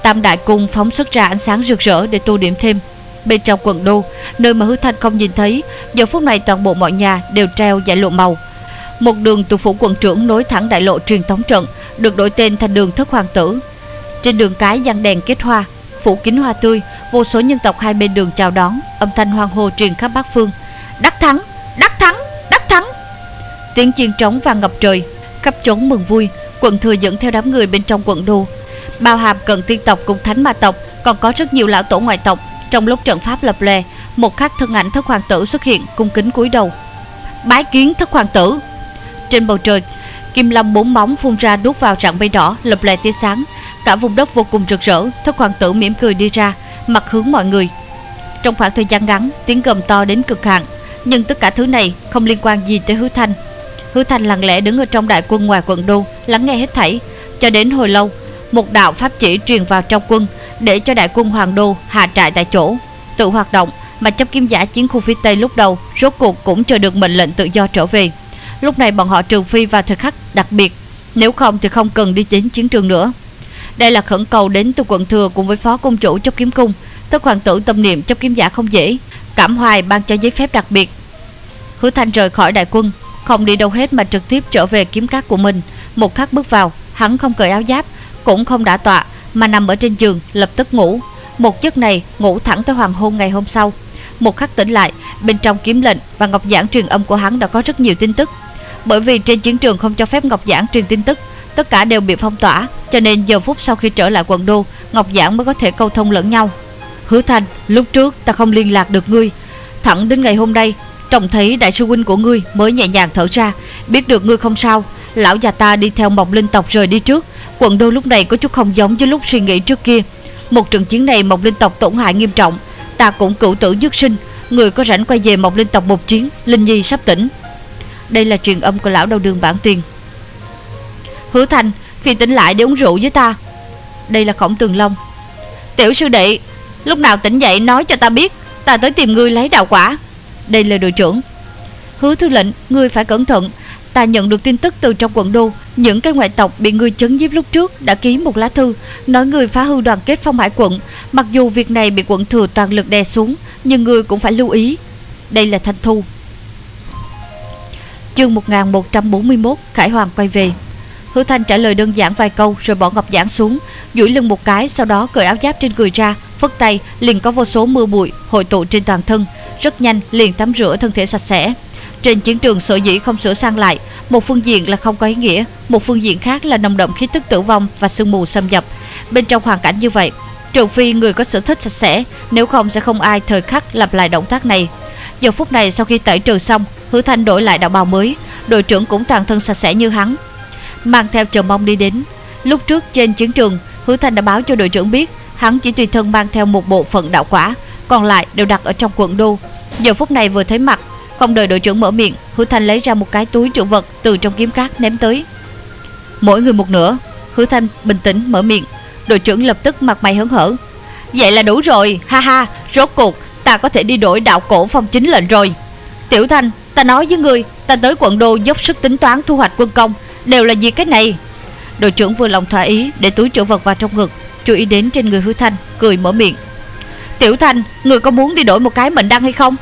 Tam đại cung phóng xuất ra ánh sáng rực rỡ để tô điểm thêm. Bên trong quận đô, nơi mà Hứa Thanh không nhìn thấy, giờ phút này toàn bộ mọi nhà đều treo dải lụa màu. Một đường từ phủ quận trưởng nối thẳng đại lộ truyền tống trận, được đổi tên thành đường Thất Hoàng Tử. Trên đường cái giăng đèn kết hoa, phủ kính hoa tươi, vô số nhân tộc hai bên đường chào đón, âm thanh hoan hô truyền khắp bát phương. Đắc thắng, đắc thắng, đắc thắng! Tiếng chiên trống vang ngập trời, khắp chốn mừng vui. Quận thừa dẫn theo đám người bên trong quận đô, bao hàm Cận Tiên Tộc cùng Thánh Ma Tộc, còn có rất nhiều lão tổ ngoại tộc. Trong lúc trận pháp lập lè, một khắc thân ảnh Thất Hoàng Tử xuất hiện, cung kính cúi đầu. Bái kiến Thất Hoàng Tử! Trên bầu trời, kim long bốn móng phun ra đút vào rặng mây đỏ lập lè tia sáng, cả vùng đất vô cùng rực rỡ. Thất Hoàng Tử mỉm cười đi ra, mặt hướng mọi người. Trong khoảng thời gian ngắn, tiếng gầm to đến cực hạn, nhưng tất cả thứ này không liên quan gì tới Hứa Thanh. Hứa Thanh lặng lẽ đứng ở trong đại quân ngoài quận đô, lắng nghe hết thảy. Cho đến hồi lâu, một đạo pháp chỉ truyền vào trong quân, để cho đại quân hoàng đô hạ trại tại chỗ, tự hoạt động. Mà trong kim giả chiến khu phía tây lúc đầu rốt cuộc cũng chờ được mệnh lệnh tự do trở về. Lúc này bọn họ trừ phi vào thời khắc đặc biệt, nếu không thì không cần đi đến chiến trường nữa. Đây là khẩn cầu đến từ quận thừa cùng với phó cung chủ Chấp Kiếm Cung. Thất Hoàng Tử tâm niệm Chấp Kiếm giả không dễ, cảm hoài ban cho giấy phép đặc biệt. Hứa Thanh rời khỏi đại quân, không đi đâu hết mà trực tiếp trở về kiếm cát của mình. Một khắc bước vào, hắn không cởi áo giáp, cũng không đã tọa mà nằm ở trên giường lập tức ngủ. Một giấc này ngủ thẳng tới hoàng hôn ngày hôm sau. Một khắc tỉnh lại, bên trong kiếm lệnh và ngọc giản truyền âm của hắn đã có rất nhiều tin tức. Bởi vì trên chiến trường không cho phép ngọc giản truyền tin tức, tất cả đều bị phong tỏa, cho nên giờ phút sau khi trở lại quận đô, ngọc giản mới có thể câu thông lẫn nhau. Hứa Thanh, lúc trước ta không liên lạc được ngươi, thẳng đến ngày hôm nay trông thấy đại sư huynh của ngươi mới nhẹ nhàng thở ra, biết được ngươi không sao. Lão già ta đi theo Mộc Linh tộc rời đi trước, quận đô lúc này có chút không giống với lúc suy nghĩ trước kia. Một trận chiến này Mộc Linh tộc tổn hại nghiêm trọng, ta cũng cửu tử nhất sinh, người có rảnh quay về Mộc Linh tộc một chuyến, Linh Nhi sắp tỉnh. Đây là truyền âm của lão đầu đường bản tuyền. Hứa Thanh, khi tỉnh lại để uống rượu với ta. Đây là Khổng Tường Long. Tiểu sư đệ, lúc nào tỉnh dậy nói cho ta biết, ta tới tìm ngươi lấy đạo quả. Đây là đội trưởng. Hứa Thư lệnh, ngươi phải cẩn thận. Ta nhận được tin tức từ trong quận đô, những cái ngoại tộc bị ngươi trấn nhiếp lúc trước đã ký một lá thư, nói ngươi phá hư đoàn kết Phong Hải quận. Mặc dù việc này bị quận thừa toàn lực đè xuống, nhưng ngươi cũng phải lưu ý. Đây là Thanh Thu. Chương 1141, Khải Hoàng quay về. Hứa Thanh trả lời đơn giản vài câu rồi bỏ ngọc giản xuống, duỗi lưng một cái, sau đó cởi áo giáp trên người ra, phất tay liền có vô số mưa bụi hội tụ trên toàn thân, rất nhanh liền tắm rửa thân thể sạch sẽ. Trên chiến trường sở dĩ không sửa sang lại, một phương diện là không có ý nghĩa, một phương diện khác là nồng đậm khí tức tử vong và sương mù xâm nhập. Bên trong hoàn cảnh như vậy, trừ phi người có sở thích sạch sẽ, nếu không sẽ không ai thời khắc lặp lại động tác này. Giờ phút này sau khi tẩy trừ xong, Hứa Thanh đổi lại đạo bào mới, đội trưởng cũng toàn thân sạch sẽ như hắn, mang theo chờ mong đi đến. Lúc trước trên chiến trường, Hứa Thanh đã báo cho đội trưởng biết, hắn chỉ tùy thân mang theo một bộ phận đạo quả, còn lại đều đặt ở trong quận đô. Giờ phút này vừa thấy mặt, không đợi đội trưởng mở miệng, Hứa Thanh lấy ra một cái túi trữ vật từ trong kiếm cát ném tới. Mỗi người một nửa. Hứa Thanh bình tĩnh mở miệng. Đội trưởng lập tức mặt mày hớn hở. Vậy là đủ rồi, ha ha, rốt cuộc ta có thể đi đổi đạo cổ phong chính lệnh rồi. Tiểu Thanh, ta nói với ngươi, ta tới quận đô dốc sức tính toán thu hoạch quân công, đều là vì cái này. Đội trưởng vừa lòng thỏa ý để túi trữ vật vào trong ngực, chú ý đến trên người Hứa Thanh, cười mở miệng. Tiểu Thanh, ngươi có muốn đi đổi một cái mệnh đăng hay không?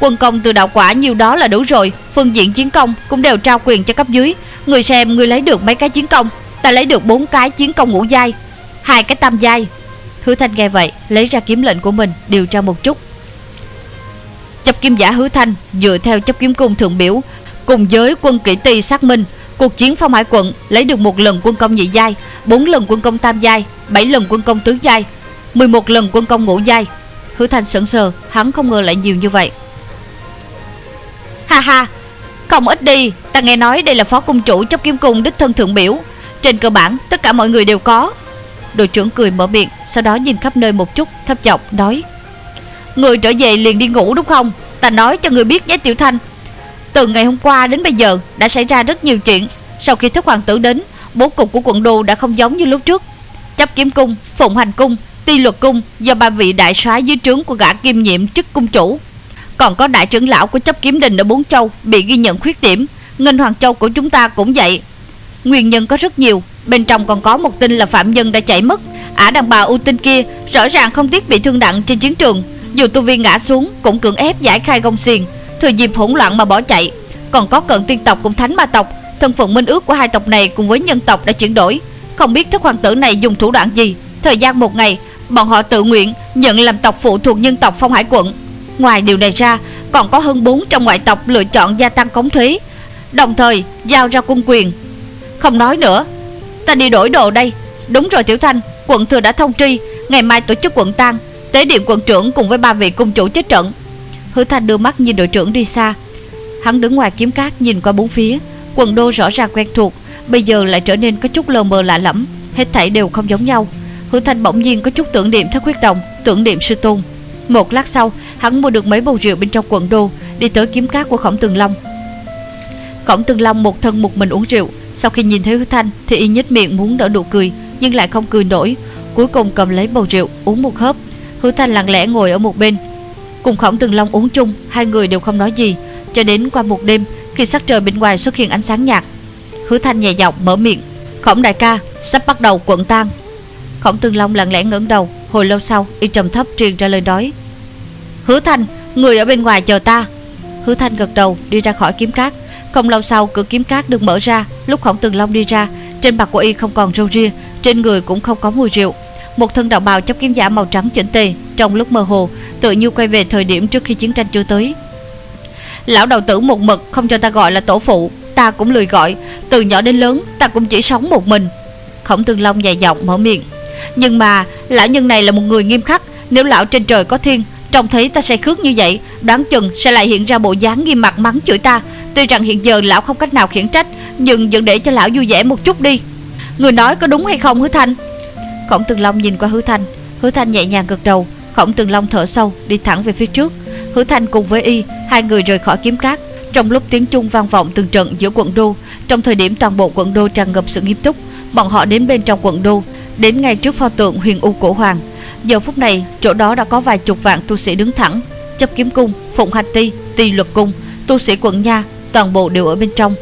Quân công từ đạo quả nhiều đó là đủ rồi, phương diện chiến công cũng đều trao quyền cho cấp dưới. Người xem người lấy được mấy cái chiến công, ta lấy được 4 cái chiến công ngũ giai, 2 cái tam giai. Hứa Thanh nghe vậy lấy ra kiếm lệnh của mình điều tra một chút. Chấp kiếm giả Hứa Thanh dựa theo chấp kiếm cung thượng biểu cùng với quân kỹ ti xác minh cuộc chiến Phong Hải Quận, lấy được 1 lần quân công nhị giai, 4 lần quân công tam giai, 7 lần quân công tứ giai, 11 lần quân công ngũ giai. Hứa Thanh sững sờ, hắn không ngờ lại nhiều như vậy. Ha ha, không ít đi, ta nghe nói đây là phó cung chủ chấp kiếm cung đích thân thượng biểu, trên cơ bản tất cả mọi người đều có. Đội trưởng cười mở miệng, sau đó nhìn khắp nơi một chút, thấp giọng nói: người trở về liền đi ngủ đúng không? Ta nói cho người biết nhé Tiểu Thanh, từ ngày hôm qua đến bây giờ đã xảy ra rất nhiều chuyện. Sau khi Thất Hoàng Tử đến, bố cục của quận đô đã không giống như lúc trước. Chấp Kiếm Cung, Phụng Hành Cung, Tùy Luật Cung do 3 vị đại soái dưới trướng của gã kiêm nhiệm chức cung chủ, còn có đại trưởng lão của Chấp Kiếm Đình ở 4 châu bị ghi nhận khuyết điểm. Ngân Hoàng Châu của chúng ta cũng vậy. Nguyên nhân có rất nhiều, bên trong còn có một tin là phạm nhân đã chạy mất. Ả đàn bà ưu tinh kia rõ ràng không tiếc bị thương nặng trên chiến trường, dù tu vi ngã xuống cũng cưỡng ép giải khai gông xiềng, thừa dịp hỗn loạn mà bỏ chạy. Còn có Cận Tiên Tộc cùng Thánh Ma Tộc, thân phận minh ước của hai tộc này cùng với nhân tộc đã chuyển đổi. Không biết Thất Hoàng Tử này dùng thủ đoạn gì, thời gian 1 ngày bọn họ tự nguyện nhận làm tộc phụ thuộc nhân tộc Phong Hải Quận. Ngoài điều này ra, còn có hơn 400 ngoại tộc lựa chọn gia tăng cống thuế, đồng thời giao ra quân quyền. Không nói nữa, ta đi đổi đồ đây. Đúng rồi Tiểu Thanh, quận thừa đã thông tri, ngày mai tổ chức quận tang, tế điện quận trưởng cùng với 3 vị cung chủ chết trận. Hứa Thanh đưa mắt nhìn đội trưởng đi xa. Hắn đứng ngoài kiếm cát nhìn qua bốn phía, quận đô rõ ràng quen thuộc, bây giờ lại trở nên có chút lờ mờ lạ lẫm, hết thảy đều không giống nhau. Hứa Thanh bỗng nhiên có chút tưởng niệm Thất Huyết Đồng, tưởng niệm sư tôn. Một lát sau, hắn mua được mấy bầu rượu bên trong quận đô, đi tới kiếm cát của Khổng Tường Long. Khổng Tường Long một thân một mình uống rượu, sau khi nhìn thấy Hứa Thanh thì y nhếch miệng muốn nở nụ cười, nhưng lại không cười nổi, cuối cùng cầm lấy bầu rượu uống một hớp. Hứa Thanh lặng lẽ ngồi ở một bên, cùng Khổng Tường Long uống chung, hai người đều không nói gì, cho đến qua một đêm, khi sắc trời bên ngoài xuất hiện ánh sáng nhạt. Hứa Thanh nhẹ giọng mở miệng: "Khổng đại ca, sắp bắt đầu quận tang." Khổng Tường Long lặng lẽ ngẩng đầu, hồi lâu sau, y trầm thấp truyền ra lời nói: "Hứa Thanh, người ở bên ngoài chờ ta." Hứa Thanh gật đầu, đi ra khỏi kiếm cát. Không lâu sau, cửa kiếm cát được mở ra, lúc Khổng Tường Long đi ra, trên mặt của y không còn râu ria, trên người cũng không có mùi rượu. Một thân đạo bào chấp kiếm giả màu trắng chỉnh tề, trong lúc mơ hồ, tự như quay về thời điểm trước khi chiến tranh chưa tới. Lão đầu tử một mực không cho ta gọi là tổ phụ, ta cũng lười gọi, từ nhỏ đến lớn ta cũng chỉ sống một mình. Khổng Tường Long dài giọng mở miệng: "Nhưng mà, lão nhân này là một người nghiêm khắc, nếu lão trên trời có thiên, trông thấy ta say khướt như vậy, đoán chừng sẽ lại hiện ra bộ dáng nghiêm mặt mắng chửi ta. Tuy rằng hiện giờ lão không cách nào khiển trách, nhưng vẫn để cho lão vui vẻ một chút đi. Người nói có đúng hay không Hứa Thanh?" Khổng Tường Long nhìn qua Hứa Thanh, Hứa Thanh nhẹ nhàng gật đầu. Khổng Tường Long thở sâu, đi thẳng về phía trước. Hứa Thanh cùng với y, hai người rời khỏi kiếm cát. Trong lúc tiếng chuông vang vọng từng trận giữa quận đô, trong thời điểm toàn bộ quận đô tràn ngập sự nghiêm túc, bọn họ đến bên trong quận đô, đến ngay trước pho tượng Huyền U Cổ Hoàng. Giờ phút này, chỗ đó đã có vài chục vạn tu sĩ đứng thẳng. Chấp Kiếm Cung, Phụng Hành Ti, Tùy Luật Cung, tu sĩ quận nha, toàn bộ đều ở bên trong.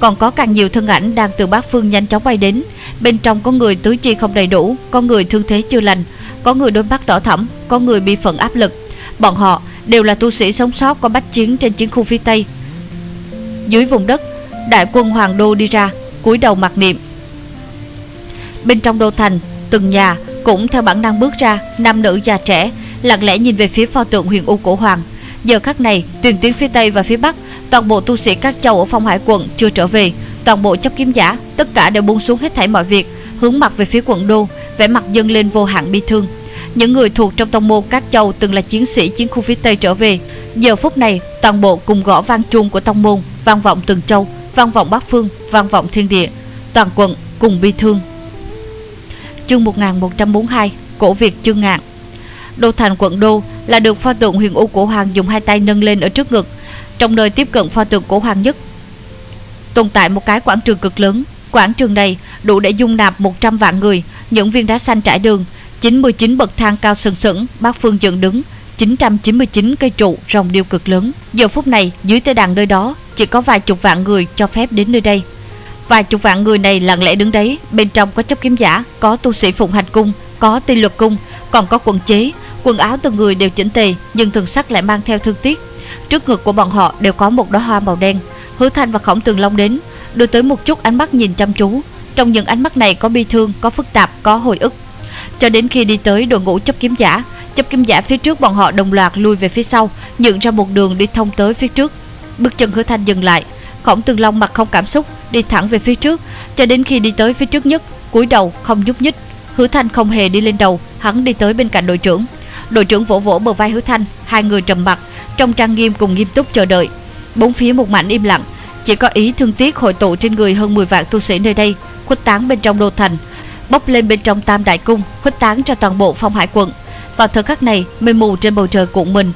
Còn có càng nhiều thân ảnh đang từ bát phương nhanh chóng bay đến. Bên trong có người tứ chi không đầy đủ, có người thương thế chưa lành, có người đôi mắt đỏ thẫm, có người bị phần áp lực. Bọn họ đều là tu sĩ sống sót qua bách chiến trên chiến khu phía Tây. Dưới vùng đất, đại quân Hoàng Đô đi ra, cúi đầu mặc niệm. Bên trong đô thành, từng nhà cũng theo bản năng bước ra, nam nữ già trẻ lặng lẽ nhìn về phía pho tượng Huyền U Cổ Hoàng. Giờ khắc này, tiền tuyến phía Tây và phía Bắc, toàn bộ tu sĩ các châu ở Phong Hải Quận chưa trở về, toàn bộ chấp kiếm giả, tất cả đều buông xuống hết thảy mọi việc, hướng mặt về phía quận đô, vẻ mặt dâng lên vô hạn bi thương. Những người thuộc trong tông môn các châu từng là chiến sĩ chiến khu phía Tây trở về, giờ phút này toàn bộ cùng gõ vang chuông của tông môn, vang vọng từng châu, vang vọng bát phương, vang vọng thiên địa, toàn quận cùng bi thương. Chương 1142, cổ Việt Chương Ngạn. Đô thành quận đô là được pho tượng Huyền U Cổ Hoàng dùng hai tay nâng lên ở trước ngực. Trong nơi tiếp cận pho tượng cổ hoàng nhất tồn tại một cái quảng trường cực lớn. Quảng trường này đủ để dung nạp 100 vạn người. Những viên đá xanh trải đường, 99 bậc thang cao sừng sững, bát phương dựng đứng, 999 cây trụ rồng điêu cực lớn. Giờ phút này dưới tế đàn nơi đó chỉ có vài chục vạn người cho phép đến nơi đây. Vài chục vạn người này lặng lẽ đứng đấy. Bên trong có chấp kiếm giả, có tu sĩ Phụng Hành Cung, có Tùy Luật Cung, còn có quần chế. Quần áo từng người đều chỉnh tề, nhưng thần sắc lại mang theo thương tiếc. Trước ngực của bọn họ đều có một đóa hoa màu đen. Hứa Thanh và Khổng Tường Long đến, đưa tới một chút ánh mắt nhìn chăm chú. Trong những ánh mắt này có bi thương, có phức tạp, có hồi ức. Cho đến khi đi tới đội ngũ chấp kiếm giả phía trước, bọn họ đồng loạt lui về phía sau, nhượng ra một đường đi thông tới phía trước. Bước chân Hứa Thanh dừng lại. Khổng Tường Long mặt không cảm xúc đi thẳng về phía trước, cho đến khi đi tới phía trước nhất, cúi đầu không nhúc nhích. Hứa Thanh không hề đi lên đầu, hắn đi tới bên cạnh đội trưởng. Đội trưởng vỗ vỗ bờ vai Hứa Thanh, hai người trầm mặc, trong trang nghiêm cùng nghiêm túc chờ đợi. Bốn phía một mảnh im lặng, chỉ có ý thương tiếc hội tụ trên người hơn 10 vạn tu sĩ nơi đây, khuếch tán bên trong đô thành, bốc lên bên trong Tam Đại Cung, khuếch tán ra toàn bộ Phong Hải Quận. Vào thời khắc này, mây mù trên bầu trời cuộn mình,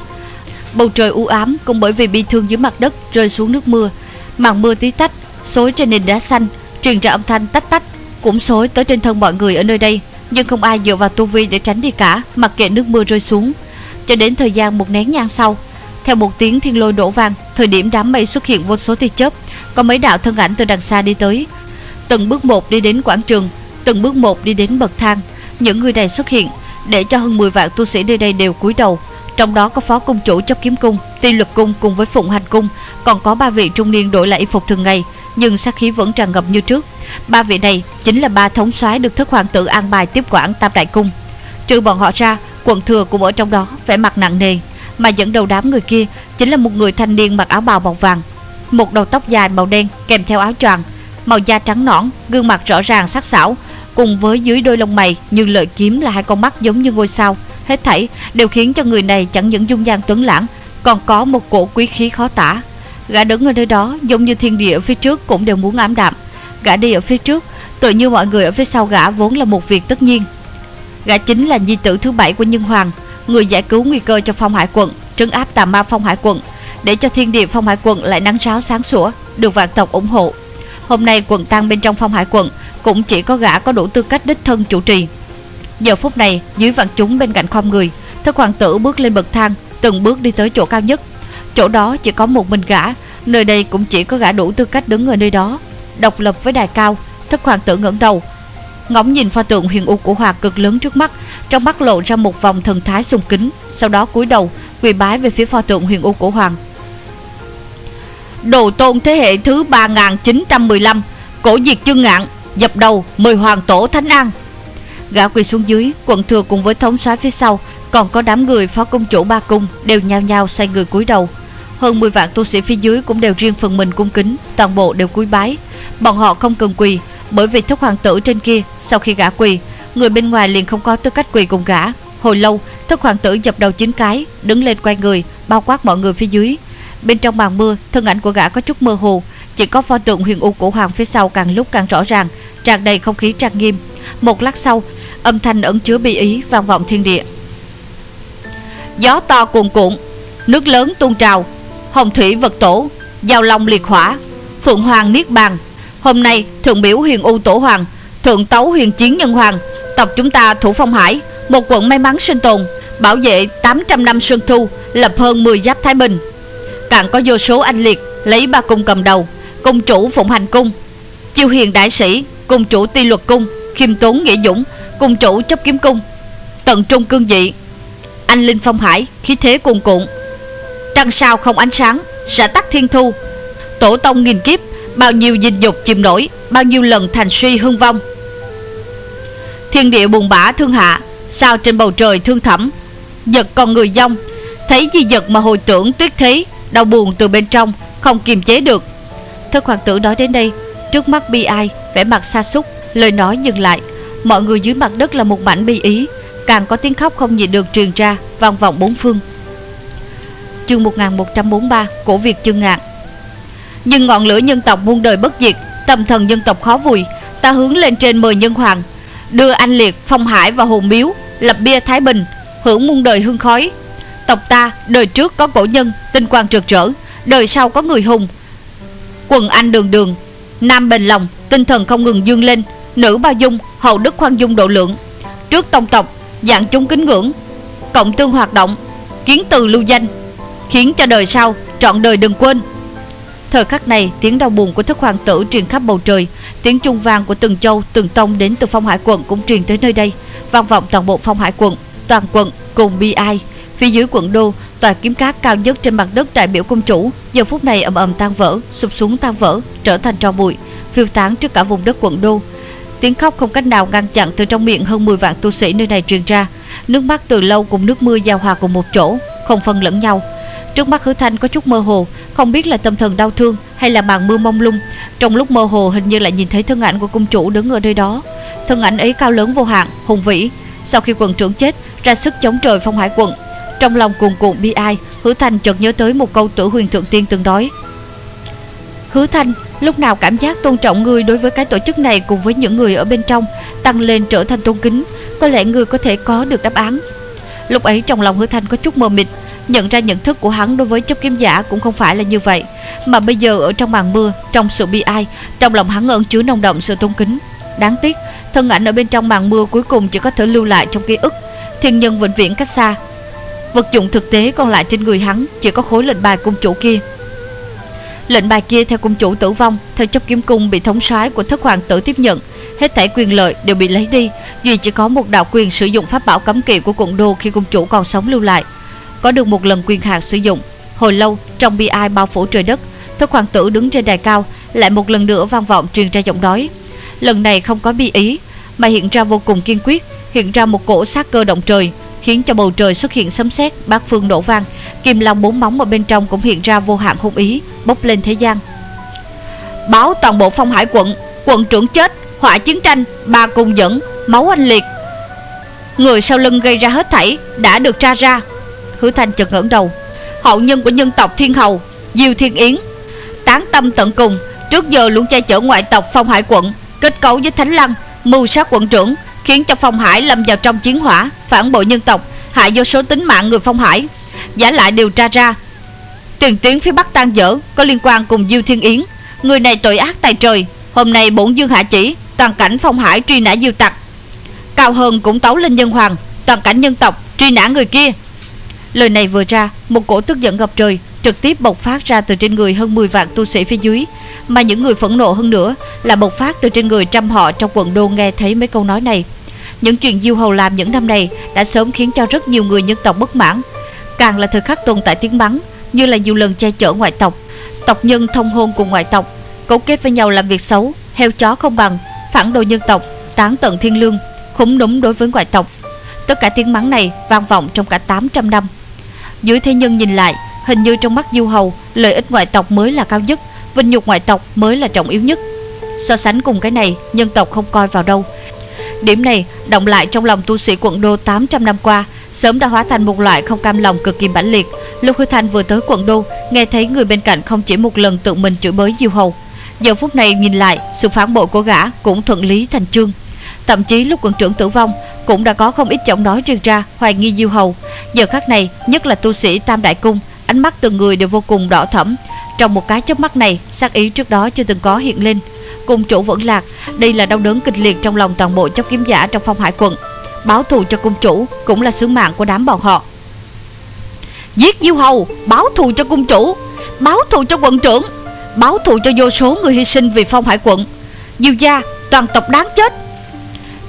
bầu trời u ám cũng bởi vì bi thương dưới mặt đất rơi xuống nước mưa. Màn mưa tí tách xối trên nền đá xanh, truyền ra âm thanh tách tách, cũng xối tới trên thân mọi người ở nơi đây, nhưng không ai dựa vào tu vi để tránh đi cả, mặc kệ nước mưa rơi xuống. Cho đến thời gian một nén nhang sau, theo một tiếng thiên lôi đổ vang, thời điểm đám mây xuất hiện vô số tia chớp, có mấy đạo thân ảnh từ đằng xa đi tới, từng bước một đi đến quảng trường, từng bước một đi đến bậc thang. Những người này xuất hiện để cho hơn 10 vạn tu sĩ nơi đây đều cúi đầu, trong đó có phó cung chủ Chấp Kiếm Cung, Tùy Luật Cung cùng với Phụng Hành Cung, còn có ba vị trung niên đổi lại y phục thường ngày, nhưng sát khí vẫn tràn ngập như trước. Ba vị này chính là ba thống soái được Thất Hoàng Tử an bài tiếp quản Tam Đại Cung. Trừ bọn họ ra, quận thừa cũng ở trong đó, vẻ mặt nặng nề. Mà dẫn đầu đám người kia chính là một người thanh niên mặc áo bào màu vàng, một đầu tóc dài màu đen kèm theo áo choàng, màu da trắng nõn, gương mặt rõ ràng sắc sảo, cùng với dưới đôi lông mày như lợi kiếm là hai con mắt giống như ngôi sao. Hết thảy đều khiến cho người này chẳng những dung nhan tuấn lãng, còn có một cổ quý khí khó tả. Gã đứng ở nơi đó giống như thiên địa phía trước cũng đều muốn ảm đạm. Gã đi ở phía trước tự như mọi người ở phía sau gã vốn là một việc tất nhiên. Gã chính là nhi tử thứ 7 của Nhân Hoàng, người giải cứu nguy cơ cho Phong Hải Quận, trấn áp tà ma Phong Hải Quận, để cho thiên địa Phong Hải Quận lại nắng ráo sáng sủa, được vạn tộc ủng hộ. Hôm nay quận tang bên trong Phong Hải Quận cũng chỉ có gã có đủ tư cách đích thân chủ trì. Giờ phút này, dưới vạn chúng bên cạnh khom người, Thất Hoàng Tử bước lên bậc thang, từng bước đi tới chỗ cao nhất. Chỗ đó chỉ có một mình gã, nơi đây cũng chỉ có gã đủ tư cách đứng ở nơi đó. Độc lập với đài cao, Thất Hoàng Tử ngẩng đầu, ngóng nhìn pho tượng Huyền U Cổ Hoàng cực lớn trước mắt, trong mắt lộ ra một vòng thần thái sùng kính, sau đó cúi đầu quỳ bái về phía pho tượng Huyền U Cổ Hoàng. Đồ tôn thế hệ thứ 3915, cổ diệt chương ngạn, dập đầu mời hoàng tổ thánh an. Gã quỳ xuống dưới, quận thừa cùng với thống soái phía sau, còn có đám người phó công chủ ba cung đều nhao nhao xoay người cúi đầu. Hơn 10 vạn tu sĩ phía dưới cũng đều riêng phần mình cung kính, toàn bộ đều cúi bái. Bọn họ không cần quỳ, bởi vì Thất Hoàng Tử trên kia sau khi gã quỳ, người bên ngoài liền không có tư cách quỳ cùng gã. Hồi lâu, Thất Hoàng Tử dập đầu 9 cái, đứng lên quay người, bao quát mọi người phía dưới. Bên trong màn mưa, thân ảnh của gã có chút mơ hồ, chỉ có pho tượng Huyền U Cổ Hoàng phía sau càng lúc càng rõ ràng, tràn đầy không khí trang nghiêm. Một lát sau, âm thanh ẩn chứa bi ý vang vọng thiên địa. Gió to cuồn cuộn, nước lớn tuôn trào, hồng thủy vật tổ, giao long liệt hỏa, phượng hoàng niết bàn. Hôm nay thượng biểu Huyền U Tổ Hoàng, thượng tấu huyền chiến Nhân Hoàng, tộc chúng ta thủ Phong Hải, một quận may mắn sinh tồn, bảo vệ 800 năm xuân thu, lập hơn 10 giáp thái bình. Càng có vô số anh liệt lấy ba cung cầm đầu, cung chủ Phụng Hành Cung Chiêu Hiền đại sĩ, cung chủ Ti Luật Cung Khiêm Tốn Nghĩa Dũng, cung chủ Chấp Kiếm Cung Tận Trung Cương Dị. Anh linh Phong Hải khí thế cuồn cuộn, trăng sao không ánh sáng, sẽ tắt thiên thu. Tổ tông nghìn kiếp, bao nhiêu dinh dục chìm nổi, bao nhiêu lần thành suy hương vong. Thiên địa buồn bã thương hạ, sao trên bầu trời thương thẳm, giật còn người dông, thấy di vật mà hồi tưởng tuyết thế, đau buồn từ bên trong không kiềm chế được. Thất Hoàng Tử nói đến đây, trước mắt bi ai, vẻ mặt sa sút, lời nói dừng lại. Mọi người dưới mặt đất là một mảnh bi ý, càng có tiếng khóc không nhịn được truyền ra, vang vọng bốn phương. Chương 1143, cổ Việt chương ngạn. Nhưng ngọn lửa nhân tộc muôn đời bất diệt, tâm thần dân tộc khó vùi, ta hướng lên trên mời Nhân Hoàng, đưa anh liệt Phong Hải vào hồn miếu, lập bia thái bình, hưởng muôn đời hương khói. Tộc ta đời trước có cổ nhân tinh quang rực rỡ, đời sau có người hùng quần anh đường đường, nam bền lòng tinh thần không ngừng dương lên, nữ bao dung hậu đức khoan dung độ lượng, trước tông tộc dạng chúng kính ngưỡng, cộng tương hoạt động, kiến từ lưu danh, khiến cho đời sau trọn đời đừng quên. Thời khắc này, tiếng đau buồn của Thất Hoàng Tử truyền khắp bầu trời, tiếng trung vang của từng châu, từng tông đến từ Phong Hải Quận cũng truyền tới nơi đây, vang vọng toàn bộ Phong Hải Quận, toàn quận cùng bi ai. Phía dưới quận đô, tòa kiếm cát cao nhất trên mặt đất đại biểu công chủ, giờ phút này ầm ầm tan vỡ, sụp xuống tan vỡ, trở thành tro bụi, phiêu tán trước cả vùng đất quận đô. Tiếng khóc không cách nào ngăn chặn từ trong miệng hơn 10 vạn tu sĩ nơi này truyền ra. Nước mắt từ lâu cùng nước mưa giao hòa cùng một chỗ, không phân lẫn nhau. Trước mắt Hứa Thanh có chút mơ hồ, không biết là tâm thần đau thương hay là màn mưa mông lung. Trong lúc mơ hồ hình như lại nhìn thấy thân ảnh của công chủ đứng ở nơi đó. Thân ảnh ấy cao lớn vô hạn, hùng vĩ. Sau khi quận trưởng chết, ra sức chống trời Phong Hải quận. Trong lòng cuồn cuộn bi ai, Hứa Thanh chợt nhớ tới một câu Tử Huyền Thượng Tiên từng nói: Hứa Thanh, lúc nào cảm giác tôn trọng ngươi đối với cái tổ chức này cùng với những người ở bên trong tăng lên trở thành tôn kính, có lẽ ngươi có thể có được đáp án. Lúc ấy trong lòng Hứa Thanh có chút mờ mịt, nhận ra nhận thức của hắn đối với chấp kiếm giả cũng không phải là như vậy, mà bây giờ ở trong màn mưa, trong sự bi ai, trong lòng hắn ẩn chứa nồng đậm sự tôn kính. Đáng tiếc, thân ảnh ở bên trong màn mưa cuối cùng chỉ có thể lưu lại trong ký ức, thiên nhân vĩnh viễn cách xa. Vật dụng thực tế còn lại trên người hắn chỉ có khối lệnh bài cung chủ kia. Lệnh bài kia theo cung chủ tử vong, theo chấp kiếm cung bị thống soái của Thất Hoàng Tử tiếp nhận, hết thảy quyền lợi đều bị lấy đi, duy chỉ có một đạo quyền sử dụng pháp bảo cấm kỵ của quận đô khi cung chủ còn sống lưu lại, có được một lần quyền hạn sử dụng. Hồi lâu, trong bi ai bao phủ trời đất, Thất Hoàng Tử đứng trên đài cao, lại một lần nữa vang vọng truyền ra giọng nói. Lần này không có bi ý, mà hiện ra vô cùng kiên quyết, hiện ra một cỗ sát cơ động trời, khiến cho bầu trời xuất hiện sấm sét, bát phương nổ vang, kim long bốn móng ở bên trong cũng hiện ra vô hạn hung ý, bốc lên thế gian. Báo toàn bộ Phong Hải quận, quận trưởng chết, họa chiến tranh, ba cung dẫn, máu oanh liệt. Người sau lưng gây ra hết thảy đã được tra ra. Hứa Thanh chợt ngẩng đầu, hậu nhân của nhân tộc Thiên Hầu, Diêu Thiên Yến, tán tâm tận cùng, trước giờ luôn che chở ngoại tộc Phong Hải quận, kết cấu với Thánh Lăng, mưu sát quận trưởng, khiến cho Phong Hải lâm vào trong chiến hỏa, phản bội nhân tộc, hại vô số tính mạng người Phong Hải. Giả lại điều tra ra, tiền tuyến phía Bắc tan dở, có liên quan cùng Diêu Thiên Yến. Người này tội ác tài trời, hôm nay bổn dương hạ chỉ, toàn cảnh Phong Hải truy nã diêu tặc. Cao hơn cũng tấu lên nhân hoàng, toàn cảnh nhân tộc truy nã người kia. Lời này vừa ra, một cỗ tức giận ngập trời trực tiếp bộc phát ra từ trên người hơn 10 vạn tu sĩ phía dưới, mà những người phẫn nộ hơn nữa là bộc phát từ trên người trăm họ trong quận đô nghe thấy mấy câu nói này. Những chuyện Diêu Hầu làm những năm này đã sớm khiến cho rất nhiều người nhân tộc bất mãn, càng là thời khắc tồn tại tiếng mắng, như là nhiều lần che chở ngoại tộc, tộc nhân thông hôn cùng ngoại tộc, cấu kết với nhau làm việc xấu, heo chó không bằng, phản đồ nhân tộc, tán tận thiên lương, khủng đúng đối với ngoại tộc. Tất cả tiếng mắng này vang vọng trong cả 800 năm. Dưới thế nhân nhìn lại, hình như trong mắt Diêu Hầu, lợi ích ngoại tộc mới là cao nhất, vinh nhục ngoại tộc mới là trọng yếu nhất. So sánh cùng cái này, nhân tộc không coi vào đâu. Điểm này động lại trong lòng tu sĩ quận đô 800 năm qua, sớm đã hóa thành một loại không cam lòng cực kỳ mãnh liệt. Lúc Hứa Thanh vừa tới quận đô, nghe thấy người bên cạnh không chỉ một lần tự mình chửi bới Diêu Hầu. Giờ phút này nhìn lại, sự phản bội của gã cũng thuận lý thành chương. Thậm chí lúc quận trưởng tử vong, cũng đã có không ít giọng nói truyền ra hoài nghi Diêu Hầu. Giờ khắc này, nhất là tu sĩ Tam Đại Cung, ánh mắt từng người đều vô cùng đỏ thẫm. Trong một cái chớp mắt này, sát ý trước đó chưa từng có hiện lên. Cùng chủ vẫn lạc, đây là đau đớn kịch liệt trong lòng toàn bộ chấp kiếm giả trong Phong Hải quận. Báo thù cho cung chủ cũng là sứ mạng của đám bọn họ. Giết Diêu Hầu, báo thù cho cung chủ, báo thù cho quận trưởng, báo thù cho vô số người hy sinh vì Phong Hải quận. Diêu gia, toàn tộc đáng chết.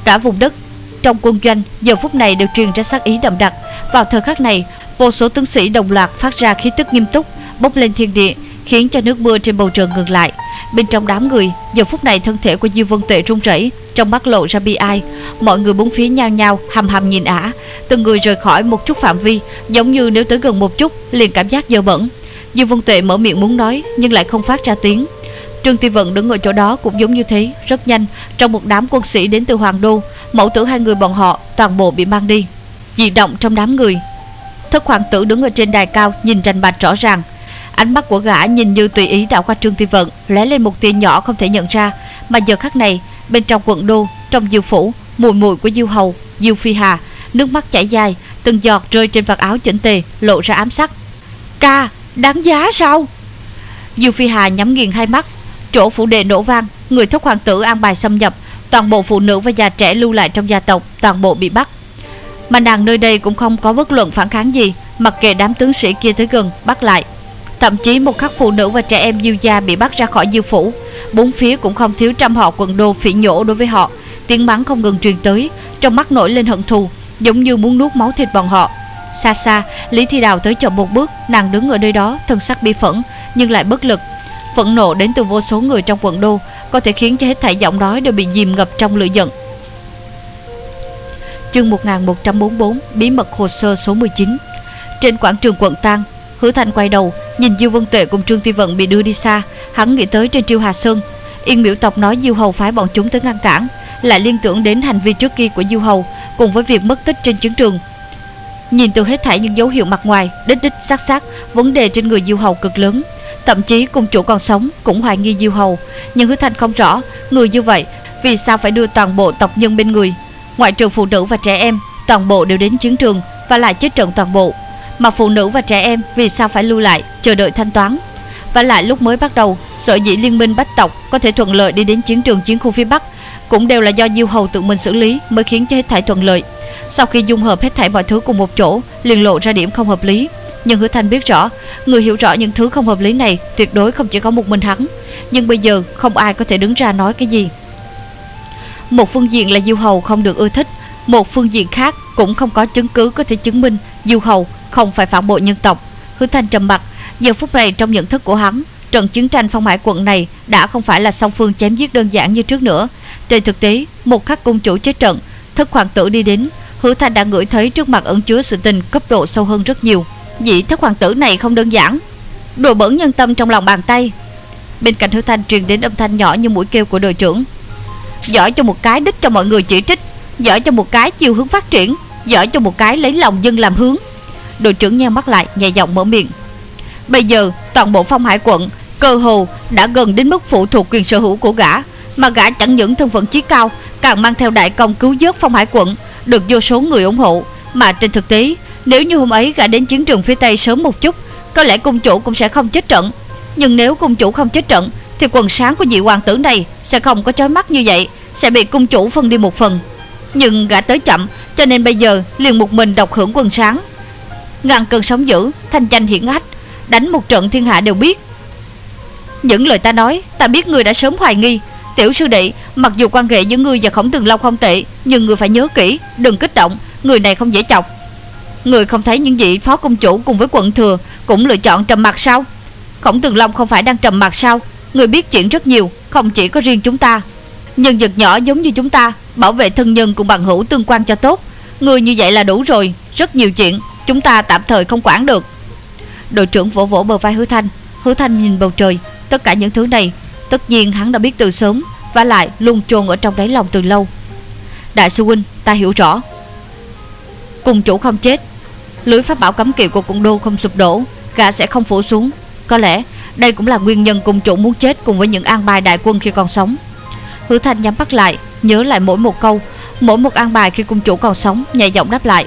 Cả vùng đất trong quân doanh giờ phút này đều truyền ra sát ý đậm đặc. Vào thời khắc này, vô số tướng sĩ đồng loạt phát ra khí tức nghiêm túc, bốc lên thiên địa, khiến cho nước mưa trên bầu trời ngừng lại. Bên trong đám người, giờ phút này thân thể của Diêu Vân Tuệ run rẩy, trong mắt lộ ra bi ai. Mọi người bốn phía nhao nhao hầm nhìn ả, từng người rời khỏi một chút phạm vi, giống như nếu tới gần một chút liền cảm giác dơ bẩn. Diêu Vân Tuệ mở miệng muốn nói nhưng lại không phát ra tiếng. Trương Tiêu Vận đứng ở chỗ đó cũng giống như thế. Rất nhanh, trong một đám quân sĩ đến từ Hoàng Đô, mẫu tử hai người bọn họ toàn bộ bị mang đi. Dị động trong đám người, Thất Hoàng Tử đứng ở trên đài cao nhìn rành mạch rõ ràng. Ánh mắt của gã nhìn như tùy ý đảo qua Trương Tiêu Vận, lóe lên một tia nhỏ không thể nhận ra. Mà giờ khắc này, bên trong quận đô, trong Diêu phủ, mùi của Diêu Hầu, Diêu Phi Hà, nước mắt chảy dài, từng giọt rơi trên vạt áo chỉnh tề, lộ ra ám sắc. Ca, đáng giá sao? Diêu Phi Hà nhắm nghiền hai mắt. Chỗ phủ đệ nổ vang, người Thất Hoàng Tử an bài xâm nhập, toàn bộ phụ nữ và già trẻ lưu lại trong gia tộc toàn bộ bị bắt. Mà nàng nơi đây cũng không có bất luận phản kháng gì, mặc kệ đám tướng sĩ kia tới gần bắt lại. Thậm chí một khắc phụ nữ và trẻ em Diêu gia bị bắt ra khỏi Diêu phủ. Bốn phía cũng không thiếu trăm họ quận đô phỉ nhổ đối với họ, tiếng mắng không ngừng truyền tới, trong mắt nổi lên hận thù, giống như muốn nuốt máu thịt bọn họ. Xa xa, Lý Thi Đào tới chậm một bước, nàng đứng ở nơi đó, thân sắc bi phẫn nhưng lại bất lực. phẫn nộ đến từ vô số người trong quận đô, có thể khiến cho hết thảy giọng nói đều bị dìm ngập trong lửa giận. Chương 1144 Bí mật hồ sơ số 19. Trên quảng trường quận Tang, Hứa Thanh quay đầu nhìn Diêu Vân Tuệ cùng Trương Tiêu Vận bị đưa đi xa. Hắn nghĩ tới trên Triều Hà Sơn, Yên Miểu tộc nói Diêu Hầu phái bọn chúng tới ngăn cản, lại liên tưởng đến hành vi trước kia của Diêu Hầu cùng với việc mất tích trên chiến trường. Nhìn từ hết thảy những dấu hiệu mặt ngoài, đích xác vấn đề trên người Diêu Hầu cực lớn, thậm chí cùng chủ còn sống cũng hoài nghi Diêu Hầu. Nhưng Hứa Thanh không rõ người như vậy vì sao phải đưa toàn bộ tộc nhân bên người, ngoại trừ phụ nữ và trẻ em, toàn bộ đều đến chiến trường và lại chết trận toàn bộ. Mà phụ nữ và trẻ em vì sao phải lưu lại chờ đợi thanh toán? Và lại lúc mới bắt đầu, sở dĩ liên minh bách tộc có thể thuận lợi đi đến chiến trường chiến khu phía Bắc cũng đều là do Diêu Hầu tự mình xử lý mới khiến cho hết thảy thuận lợi. Sau khi dung hợp hết thảy mọi thứ cùng một chỗ, liền lộ ra điểm không hợp lý. Nhưng Hứa Thanh biết rõ, người hiểu rõ những thứ không hợp lý này tuyệt đối không chỉ có một mình hắn, nhưng bây giờ không ai có thể đứng ra nói cái gì. Một phương diện là Diêu Hầu không được ưa thích, một phương diện khác cũng không có chứng cứ có thể chứng minh Diêu Hầu không phải phản bội nhân tộc. Hứa Thanh trầm mặc. Giờ phút này trong nhận thức của hắn, trận chiến tranh Phong Hải Quận này đã không phải là song phương chém giết đơn giản như trước nữa. Trên thực tế, một khắc cung chủ chết trận, Thất Hoàng Tử đi đến, Hứa Thanh đã ngửi thấy trước mặt ẩn chứa sự tình cấp độ sâu hơn rất nhiều. Vị Thất Hoàng Tử này không đơn giản, đùa bỡn nhân tâm trong lòng bàn tay. Bên cạnh Hứa Thanh truyền đến âm thanh nhỏ như mũi kêu của đội trưởng. Giỏi cho một cái đích cho mọi người chỉ trích, giỏi cho một cái chiều hướng phát triển, giỏi cho một cái lấy lòng dân làm hướng. Đội trưởng nheo mắt lại, nhẹ giọng mở miệng. Bây giờ toàn bộ Phong Hải Quận cơ hồ đã gần đến mức phụ thuộc quyền sở hữu của gã, mà gã chẳng những thân phận chí cao, càng mang theo đại công cứu vớt Phong Hải Quận, được vô số người ủng hộ. Mà trên thực tế, nếu như hôm ấy gã đến chiến trường phía Tây sớm một chút, có lẽ cung chủ cũng sẽ không chết trận. Nhưng nếu cung chủ không chết trận, thì quần sáng của vị hoàng tử này sẽ không có chói mắt như vậy, sẽ bị cung chủ phân đi một phần. Nhưng gã tới chậm, cho nên bây giờ liền một mình độc hưởng quần sáng. Ngàn cơn sóng dữ, thanh danh hiển hách, đánh một trận thiên hạ đều biết. Những lời ta nói, ta biết ngươi đã sớm hoài nghi. Tiểu sư đệ, mặc dù quan hệ giữa ngươi và Khổng Tường Long không tệ, nhưng ngươi phải nhớ kỹ, đừng kích động, người này không dễ chọc. Ngươi không thấy những vị phó công chủ cùng với quận thừa cũng lựa chọn trầm mặc sao? Khổng Tường Long không phải đang trầm mặc sao? Ngươi biết chuyện rất nhiều, không chỉ có riêng chúng ta. Nhân vật nhỏ giống như chúng ta, bảo vệ thân nhân cùng bằng hữu tương quan cho tốt. Ngươi như vậy là đủ rồi, rất nhiều chuyện chúng ta tạm thời không quản được. Đội trưởng vỗ vỗ bờ vai Hứa Thanh. Hứa Thanh nhìn bầu trời. Tất cả những thứ này tất nhiên hắn đã biết từ sớm, và lại luôn chôn ở trong đáy lòng từ lâu. Đại sư huynh, ta hiểu rõ. Cùng chủ không chết, lưới pháp bảo cấm kỵ của cung đô không sụp đổ, gã sẽ không phủ xuống. Có lẽ đây cũng là nguyên nhân cùng chủ muốn chết, cùng với những an bài đại quân khi còn sống. Hứa Thanh nhắm mắt lại, nhớ lại mỗi một câu, mỗi một an bài khi cung chủ còn sống, nhẹ giọng đáp lại.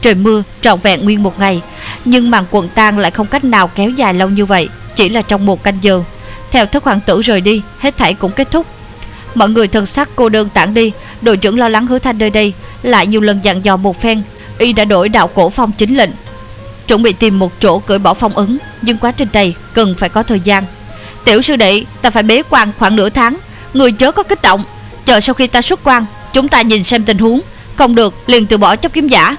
Trời mưa trọn vẹn nguyên một ngày, nhưng màn quần tang lại không cách nào kéo dài lâu như vậy, chỉ là trong một canh giờ. Theo Thất Hoàng Tử rời đi, hết thảy cũng kết thúc. Mọi người thân xác cô đơn tản đi. Đội trưởng lo lắng Hứa Thanh nơi đây, lại nhiều lần dặn dò một phen. Y đã đổi đạo cổ phong chính lệnh, chuẩn bị tìm một chỗ cởi bỏ phong ấn, nhưng quá trình này cần phải có thời gian. Tiểu sư đệ, ta phải bế quan khoảng nửa tháng, người chớ có kích động. Chờ sau khi ta xuất quan, chúng ta nhìn xem tình huống, không được liền từ bỏ chấp kiếm giả.